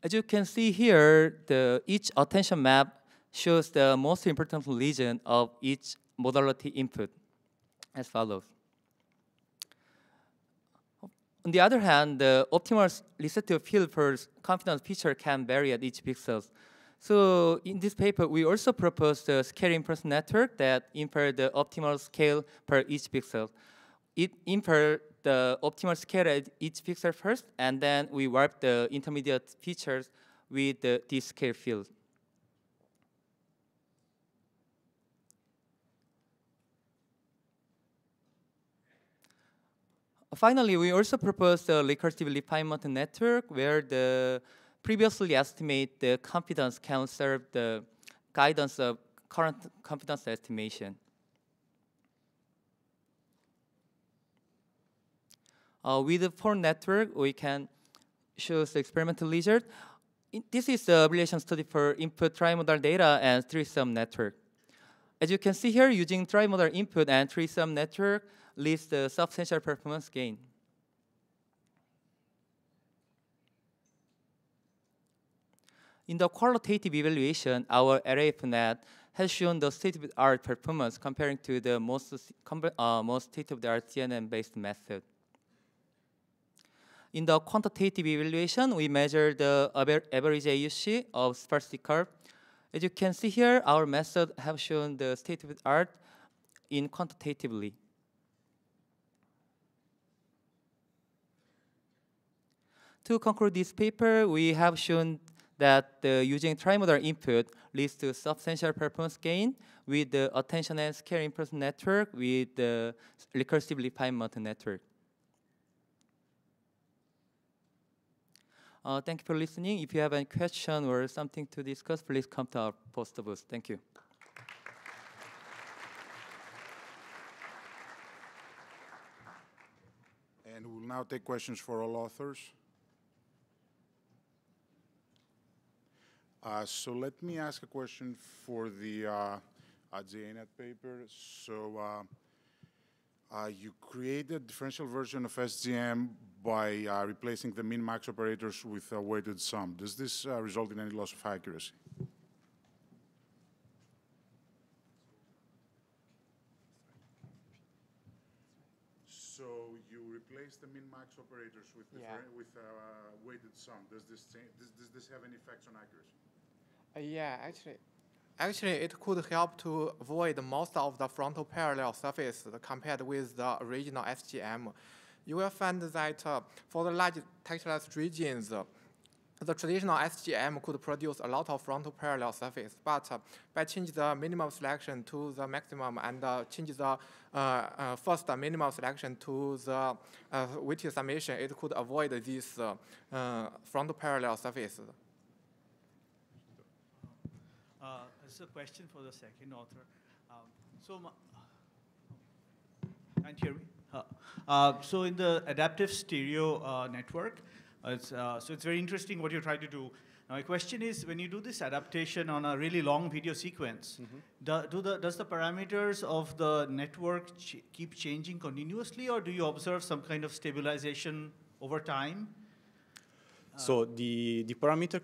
As you can see here, each attention map shows the most important region of each modality input as follows. On the other hand, the optimal receptive field for confidence feature can vary at each pixel. So in this paper, we also propose the scale inference network that infers the optimal scale per each pixel. It infers the optimal scale at each pixel first, and then we warp the intermediate features with the scale field. Finally, we also propose a recursive refinement network where the previously estimated the confidence can serve the guidance of current confidence estimation. With the four network, we can show the experimental result. This is a relation study for input trimodal data and three-sum network. As you can see here, using trimodal input and three-sum network leads to substantial performance gain. In the qualitative evaluation, our RANSAC has shown the state-of-the-art performance comparing to the most state-of-the-art CNN-based method. In the quantitative evaluation, we measure the average AUC of sparsity curve. As you can see here, our method have shown the state of the art in quantitatively. To conclude this paper, we have shown that using trimodal input leads to substantial performance gain with the attention and scale inference network with the recursive refinement network. Thank you for listening. If you have any question or something to discuss, please come to our poster booth. Thank you. And we'll now take questions for all authors. So let me ask a question for the GANet paper. So you created a differential version of SGM by replacing the min-max operators with a weighted sum. Does this result in any loss of accuracy? So you replace the min-max operators with weighted sum. Does this change? Does this have any effects on accuracy? Yeah, actually, it could help to avoid most of the frontal parallel surface compared with the original SGM. You will find that for the large textureless regions, the traditional SGM could produce a lot of frontal parallel surface, but by changing the minimum selection to the maximum and change the first minimum selection to the weighted summation, it could avoid this frontal parallel surface. This is a question for the second author. Can't hear me? So in the adaptive stereo network, it's very interesting what you're trying to do. Now, my question is, when you do this adaptation on a really long video sequence, does the parameters of the network keep changing continuously, or do you observe some kind of stabilization over time? So the parameter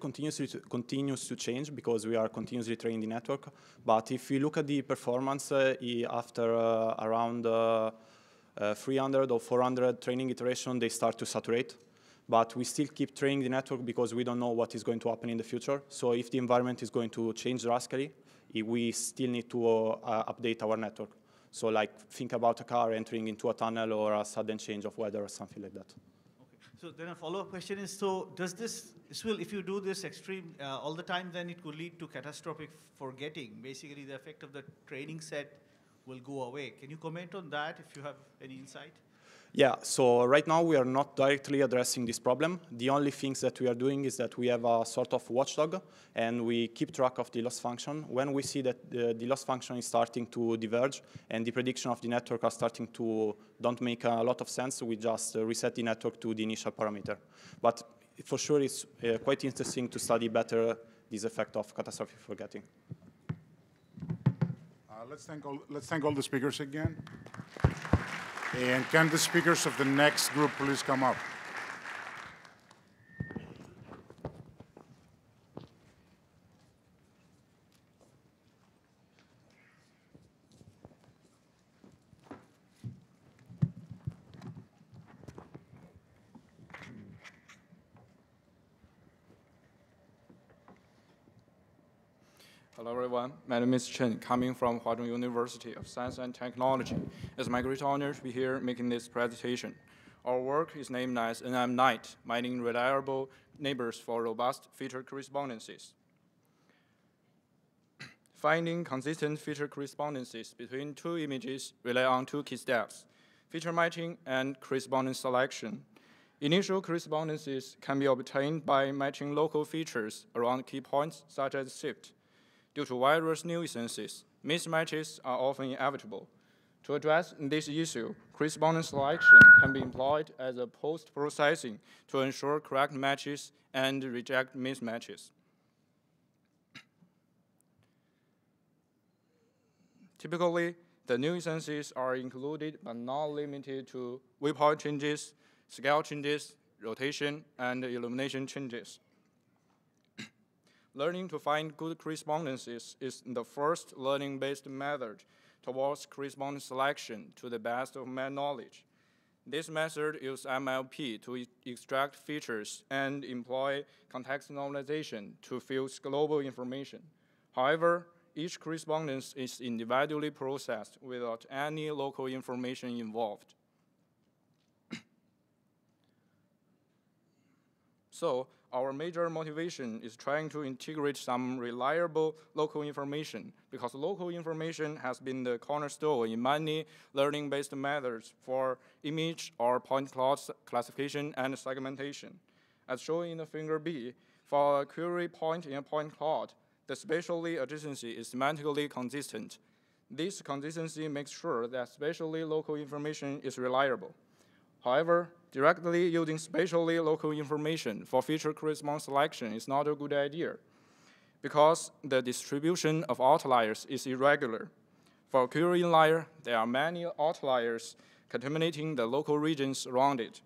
continues to change because we are continuously training the network. But if you look at the performance after around 300 or 400 training iteration, they start to saturate. But we still keep training the network because we don't know what is going to happen in the future. So if the environment is going to change drastically, we still need to update our network. So like think about a car entering into a tunnel or a sudden change of weather or something like that. So then a follow-up question is, so does this will, if you do this extreme all the time, then it could lead to catastrophic forgetting. Basically, the effect of the training set will go away. Can you comment on that if you have any insight? Yeah, so right now we are not directly addressing this problem. The only things that we are doing is that we have a sort of watchdog, and we keep track of the loss function. When we see that the loss function is starting to diverge and the prediction of the network are starting to don't make a lot of sense, we just reset the network to the initial parameter. But for sure it's quite interesting to study better this effect of catastrophic forgetting. Let's thank all the speakers again. And can the speakers of the next group please come up? Hello everyone, my name is Chen, coming from Huazhong University of Science and Technology. It's my great honor to be here making this presentation. Our work is named as NM-Night, mining reliable neighbors for robust feature correspondences. Finding consistent feature correspondences between two images rely on two key steps, feature matching and correspondence selection. Initial correspondences can be obtained by matching local features around key points such as SIFT. Due to various nuisances, mismatches are often inevitable. To address this issue, correspondence selection can be employed as a post-processing to ensure correct matches and reject mismatches. Typically, the nuisances are included but not limited to viewpoint changes, scale changes, rotation, and illumination changes. Learning to find good correspondences is the first learning-based method towards correspondence selection to the best of my knowledge. This method uses MLP to extract features and employ context normalization to fuse global information. However, each correspondence is individually processed without any local information involved. So, our major motivation is trying to integrate some reliable local information because local information has been the cornerstone in many learning-based methods for image or point cloud classification and segmentation. As shown in the figure B, for a query point in a point cloud, the spatial adjacency is semantically consistent. This consistency makes sure that spatially local information is reliable. However, directly using spatially local information for feature correspondence selection is not a good idea because the distribution of outliers is irregular. For a query layer, there are many outliers contaminating the local regions around it.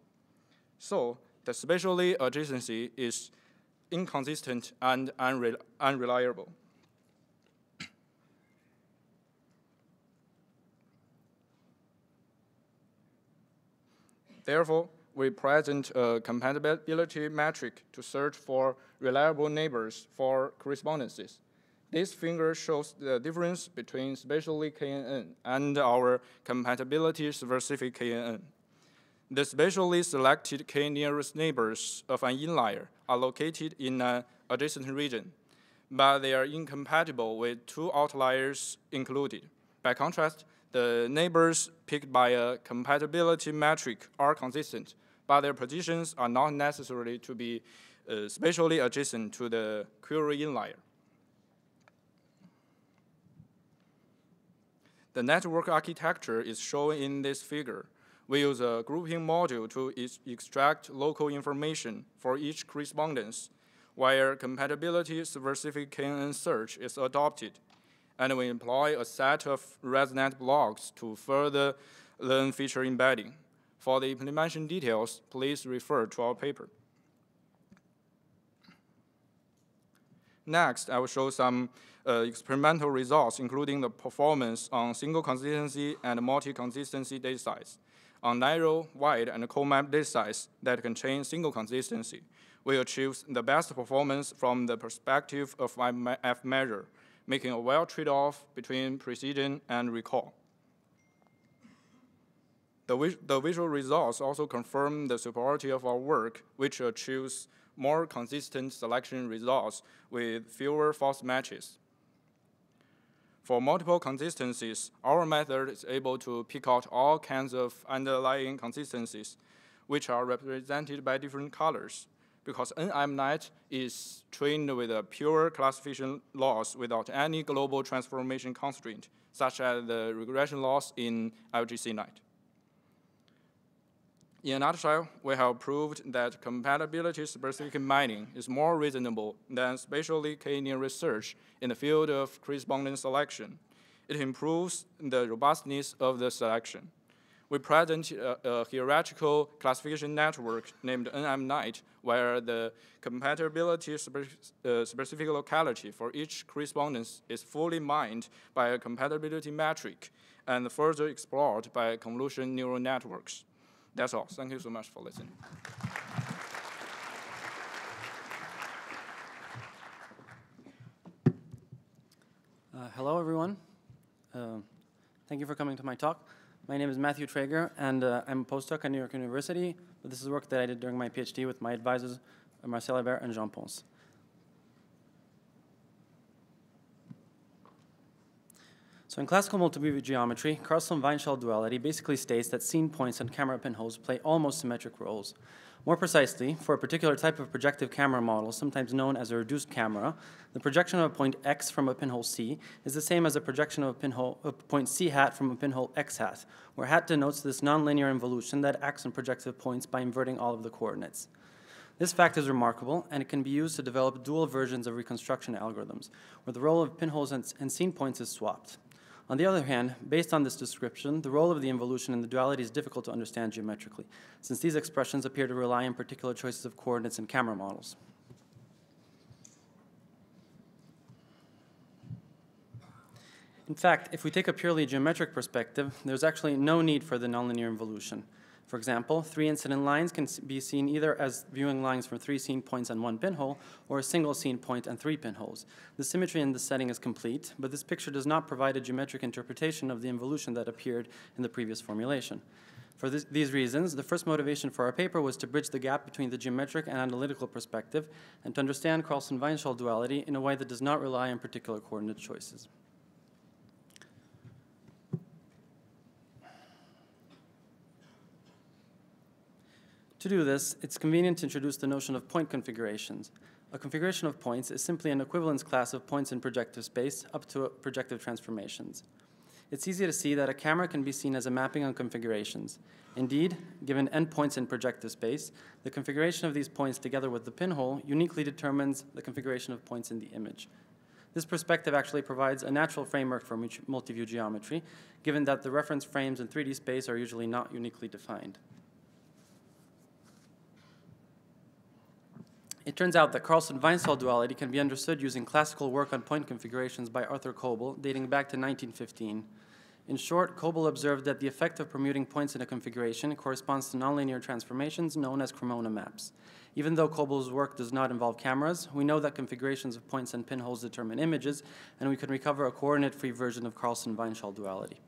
So, the spatially adjacency is inconsistent and unreliable. Therefore, we present a compatibility metric to search for reliable neighbors for correspondences. This figure shows the difference between spatially KNN and our compatibility-specific KNN. The spatially selected k-nearest neighbors of an inlier are located in an adjacent region, but they are incompatible with two outliers included. By contrast, the neighbors picked by a compatibility metric are consistent, but their positions are not necessarily to be spatially adjacent to the query inlier. The network architecture is shown in this figure. We use a grouping module to extract local information for each correspondence, where compatibility-specific KNN search is adopted. And we employ a set of ResNet blocks to further learn feature embedding. For the implementation details, please refer to our paper. Next, I will show some experimental results, including the performance on single consistency and multi-consistency data size, on narrow, wide, and cold map data size that contain single consistency. We achieve the best performance from the perspective of F measure, making a well trade-off between precision and recall. The visual results also confirm the superiority of our work, which achieves more consistent selection results with fewer false matches. For multiple consistencies, our method is able to pick out all kinds of underlying consistencies, which are represented by different colors, because NM-Night is trained with a pure classification loss without any global transformation constraint, such as the regression loss in LGC-Night. In a nutshell, we have proved that compatibility-specific mining is more reasonable than spatially k-near research in the field of correspondence selection. It improves the robustness of the selection. We present a hierarchical classification network named NM-Night, where the compatibility-specific locality for each correspondence is fully mined by a compatibility metric and further explored by convolution neural networks. That's all. Thank you so much for listening. Hello, everyone. Thank you for coming to my talk. My name is Matthew Traeger, and I'm a postdoc at New York University. But this is work that I did during my PhD with my advisors, Marcel Hébert and Jean Pons. So in classical multivariate geometry, Carlsson-Weinshell duality basically states that scene points and camera pinholes play almost symmetric roles. More precisely, for a particular type of projective camera model, sometimes known as a reduced camera, the projection of a point X from a pinhole C is the same as the projection of a point C hat from a pinhole X hat, where hat denotes this nonlinear involution that acts on projective points by inverting all of the coordinates. This fact is remarkable, and it can be used to develop dual versions of reconstruction algorithms, where the role of pinholes and scene points is swapped. On the other hand, based on this description, the role of the involution in the duality is difficult to understand geometrically, since these expressions appear to rely on particular choices of coordinates in camera models. In fact, if we take a purely geometric perspective, there's actually no need for the nonlinear involution. For example, three incident lines can be seen either as viewing lines from three scene points and one pinhole, or a single scene point and three pinholes. The symmetry in this setting is complete, but this picture does not provide a geometric interpretation of the involution that appeared in the previous formulation. For these reasons, the first motivation for our paper was to bridge the gap between the geometric and analytical perspective, and to understand Carlsson-Weinshell duality in a way that does not rely on particular coordinate choices. To do this, it's convenient to introduce the notion of point configurations. A configuration of points is simply an equivalence class of points in projective space up to projective transformations. It's easy to see that a camera can be seen as a mapping on configurations. Indeed, given endpoints in projective space, the configuration of these points together with the pinhole uniquely determines the configuration of points in the image. This perspective actually provides a natural framework for multi-view geometry, given that the reference frames in 3D space are usually not uniquely defined. It turns out that Carlsson-Weinshell duality can be understood using classical work on point configurations by Arthur Koebel, dating back to 1915. In short, Koebel observed that the effect of permuting points in a configuration corresponds to nonlinear transformations known as Cremona maps. Even though Koebel's work does not involve cameras, we know that configurations of points and pinholes determine images, and we can recover a coordinate-free version of Carlsson-Weinshell duality.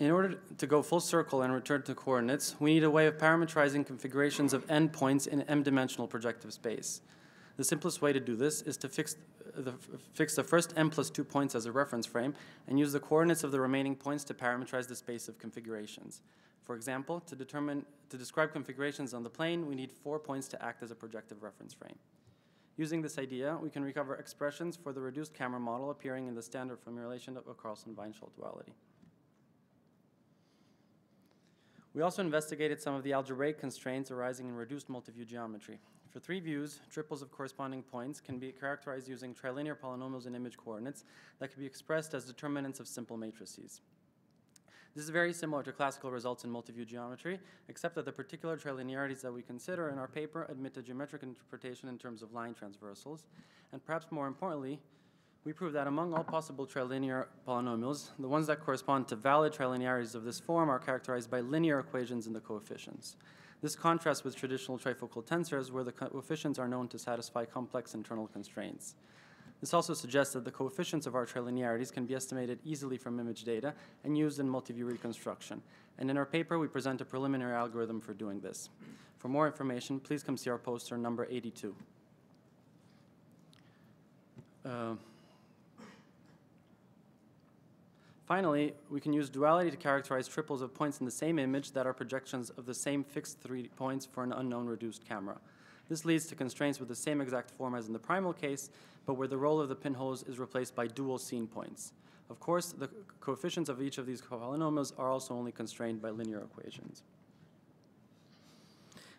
In order to go full circle and return to coordinates, we need a way of parametrizing configurations of endpoints in m-dimensional projective space. The simplest way to do this is to fix the first m+2 points as a reference frame and use the coordinates of the remaining points to parametrize the space of configurations. For example, to describe configurations on the plane, we need 4 points to act as a projective reference frame. Using this idea, we can recover expressions for the reduced camera model appearing in the standard formulation of a Carlsson-Weinshell duality. We also investigated some of the algebraic constraints arising in reduced multiview geometry. For 3 views, triples of corresponding points can be characterized using trilinear polynomials in image coordinates that can be expressed as determinants of simple matrices. This is very similar to classical results in multiview geometry, except that the particular trilinearities that we consider in our paper admit to geometric interpretation in terms of line transversals. And perhaps more importantly, we prove that among all possible trilinear polynomials, the ones that correspond to valid trilinearities of this form are characterized by linear equations in the coefficients. This contrasts with traditional trifocal tensors, where the coefficients are known to satisfy complex internal constraints. This also suggests that the coefficients of our trilinearities can be estimated easily from image data and used in multiview reconstruction. And in our paper, we present a preliminary algorithm for doing this. For more information, please come see our poster number 82. Finally, we can use duality to characterize triples of points in the same image that are projections of the same fixed 3 points for an unknown reduced camera. This leads to constraints with the same exact form as in the primal case, but where the role of the pinholes is replaced by dual scene points. Of course, the coefficients of each of these polynomials are also only constrained by linear equations.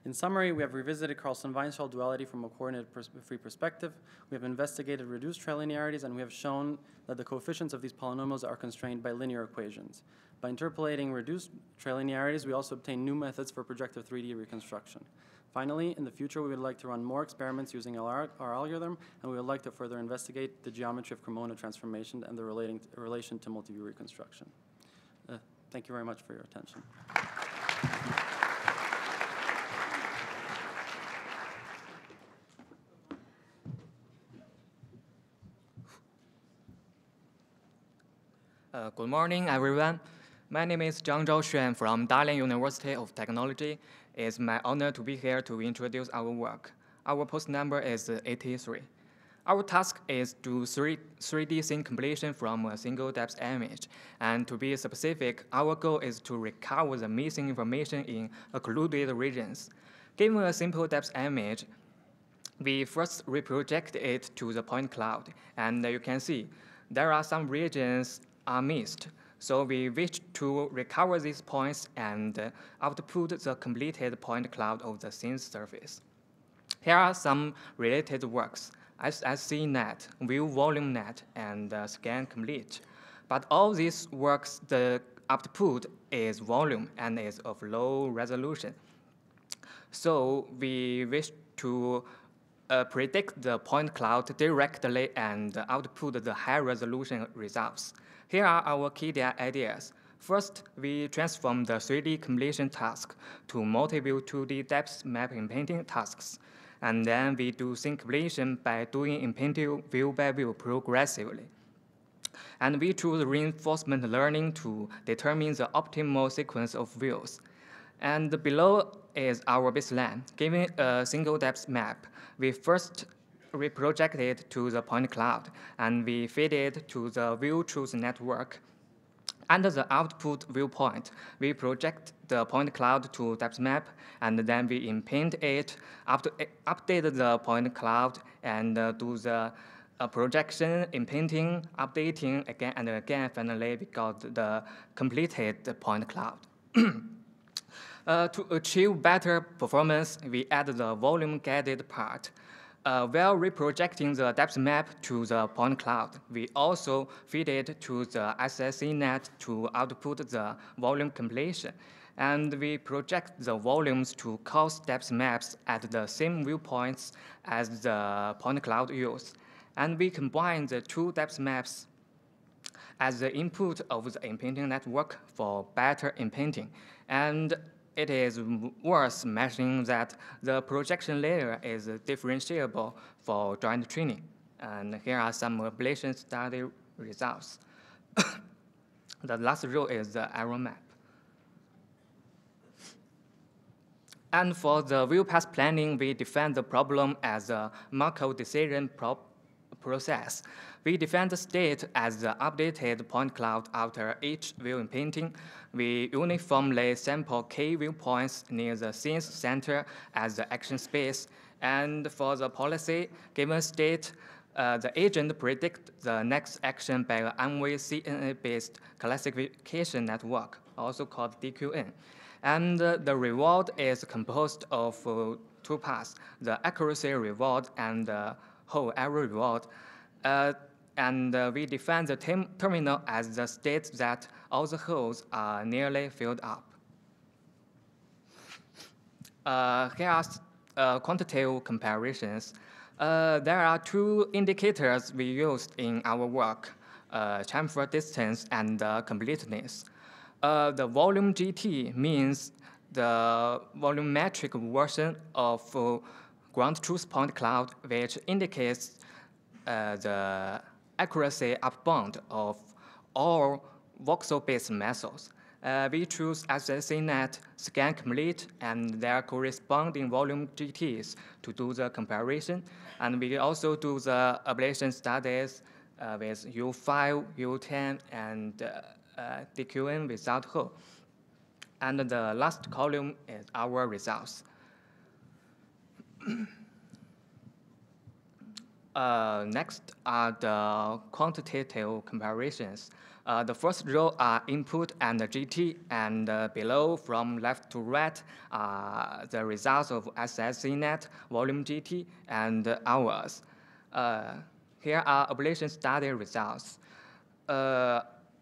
In summary, we have revisited Carlsson-Weinshell duality from a coordinate-free perspective. We have investigated reduced trilinearities, and we have shown that the coefficients of these polynomials are constrained by linear equations. By interpolating reduced trilinearities, we also obtain new methods for projective 3D reconstruction. Finally, in the future, we would like to run more experiments using our algorithm, and we would like to further investigate the geometry of Cremona transformation and the relation to multiview reconstruction. Thank you very much for your attention. Good morning, everyone. My name is Zhang Zhaoxuan from Dalian University of Technology. It's my honor to be here to introduce our work. Our post number is 83. Our task is to do 3D scene completion from a single depth image. And to be specific, our goal is to recover the missing information in occluded regions. Given a simple depth image, we first reproject it to the point cloud. And you can see there are some regions are missed. So we wish to recover these points and output the completed point cloud of the scene surface. Here are some related works, SSCNet, View Volume Net, and Scan Complete. But all these works, the output is volume and is of low resolution. So we wish to predict the point cloud directly and output the high resolution results. Here are our key ideas. First, we transform the 3D completion task to multiview 2D depth map inpainting tasks. And then we do scene completion by doing inpainting view by view progressively. And we choose reinforcement learning to determine the optimal sequence of views. And below is our baseline. Given a single depth map, we first reproject it to the point cloud, and we feed it to the view truth network. Under the output viewpoint, we project the point cloud to depth map, and then we inpaint it, update the point cloud, and do the projection, inpainting, updating again and again. Finally, we got the completed point cloud. To achieve better performance, we add the volume-guided part. While reprojecting the depth map to the point cloud, we also feed it to the SSCNet to output the volume completion. And we project the volumes to cause depth maps at the same viewpoints as the point cloud used. And we combine the two depth maps as the input of the inpainting network for better inpainting. And it is worth mentioning that the projection layer is differentiable for joint training. And here are some ablation study results. The last row is the error map. And for the view path planning, we define the problem as a Markov decision process. We define the state as the updated point cloud after each view inpainting. We uniformly sample k viewpoints near the scene's center as the action space. And for the policy, given state, the agent predicts the next action by an Amway CNA-based classification network, also called DQN. And the reward is composed of two parts, the accuracy reward and the whole error reward. And we define the terminal as the state that all the holes are nearly filled up. Here are quantitative comparisons. There are two indicators we used in our work, chamfer distance and completeness. The volume GT means the volumetric version of ground truth point cloud, which indicates the accuracy up bound of all voxel-based methods. We choose SSCNet, scan complete, and their corresponding volume GTs to do the comparison. And we also do the ablation studies with U5, U10, and DQN without hole. And the last column is our results. Next are the quantitative comparations. The first row are input and GT, and below from left to right are the results of SSCNet, volume GT, and ours. Here are ablation study results.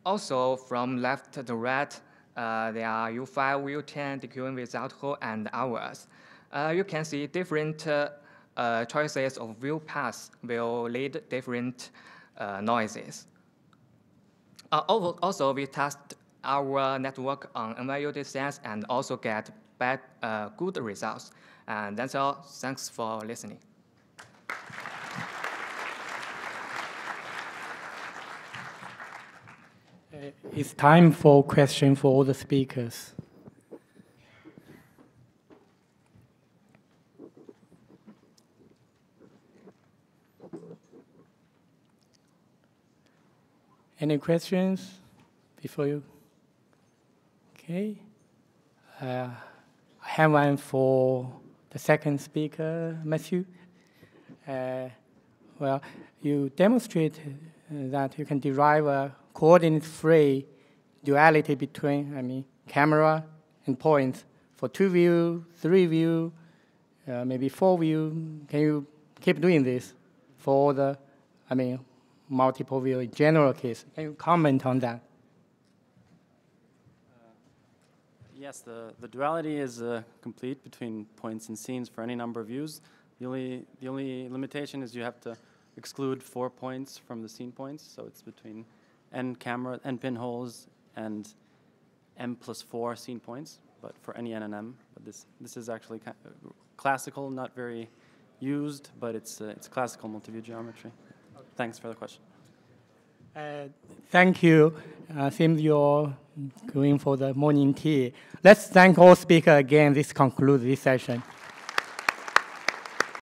Also from left to right, there are U5, U10, DQN without hole, and ours. You can see different choices of view paths will lead different noises. Also, we test our network on NYU distance and also get bad, good results. And that's all. Thanks for listening. It's time for question for all the speakers. Any questions before you? Okay. I have one for the second speaker, Matthew. Well, you demonstrated that you can derive a coordinate-free duality between, camera and points for 2-view, 3-view, maybe 4-view. Can you keep doing this for the, multiple view in general case? Can you comment on that? Yes, the duality is complete between points and scenes for any number of views. The only limitation is you have to exclude 4 points from the scene points, so it's between n pinholes and m+4 scene points, but for any n and m. But this is actually kind of classical, not very used, but it's classical multiview geometry. Thanks for the question. Thank you. Seems you're going for the morning tea. Let's thank all speakers again. This concludes this session.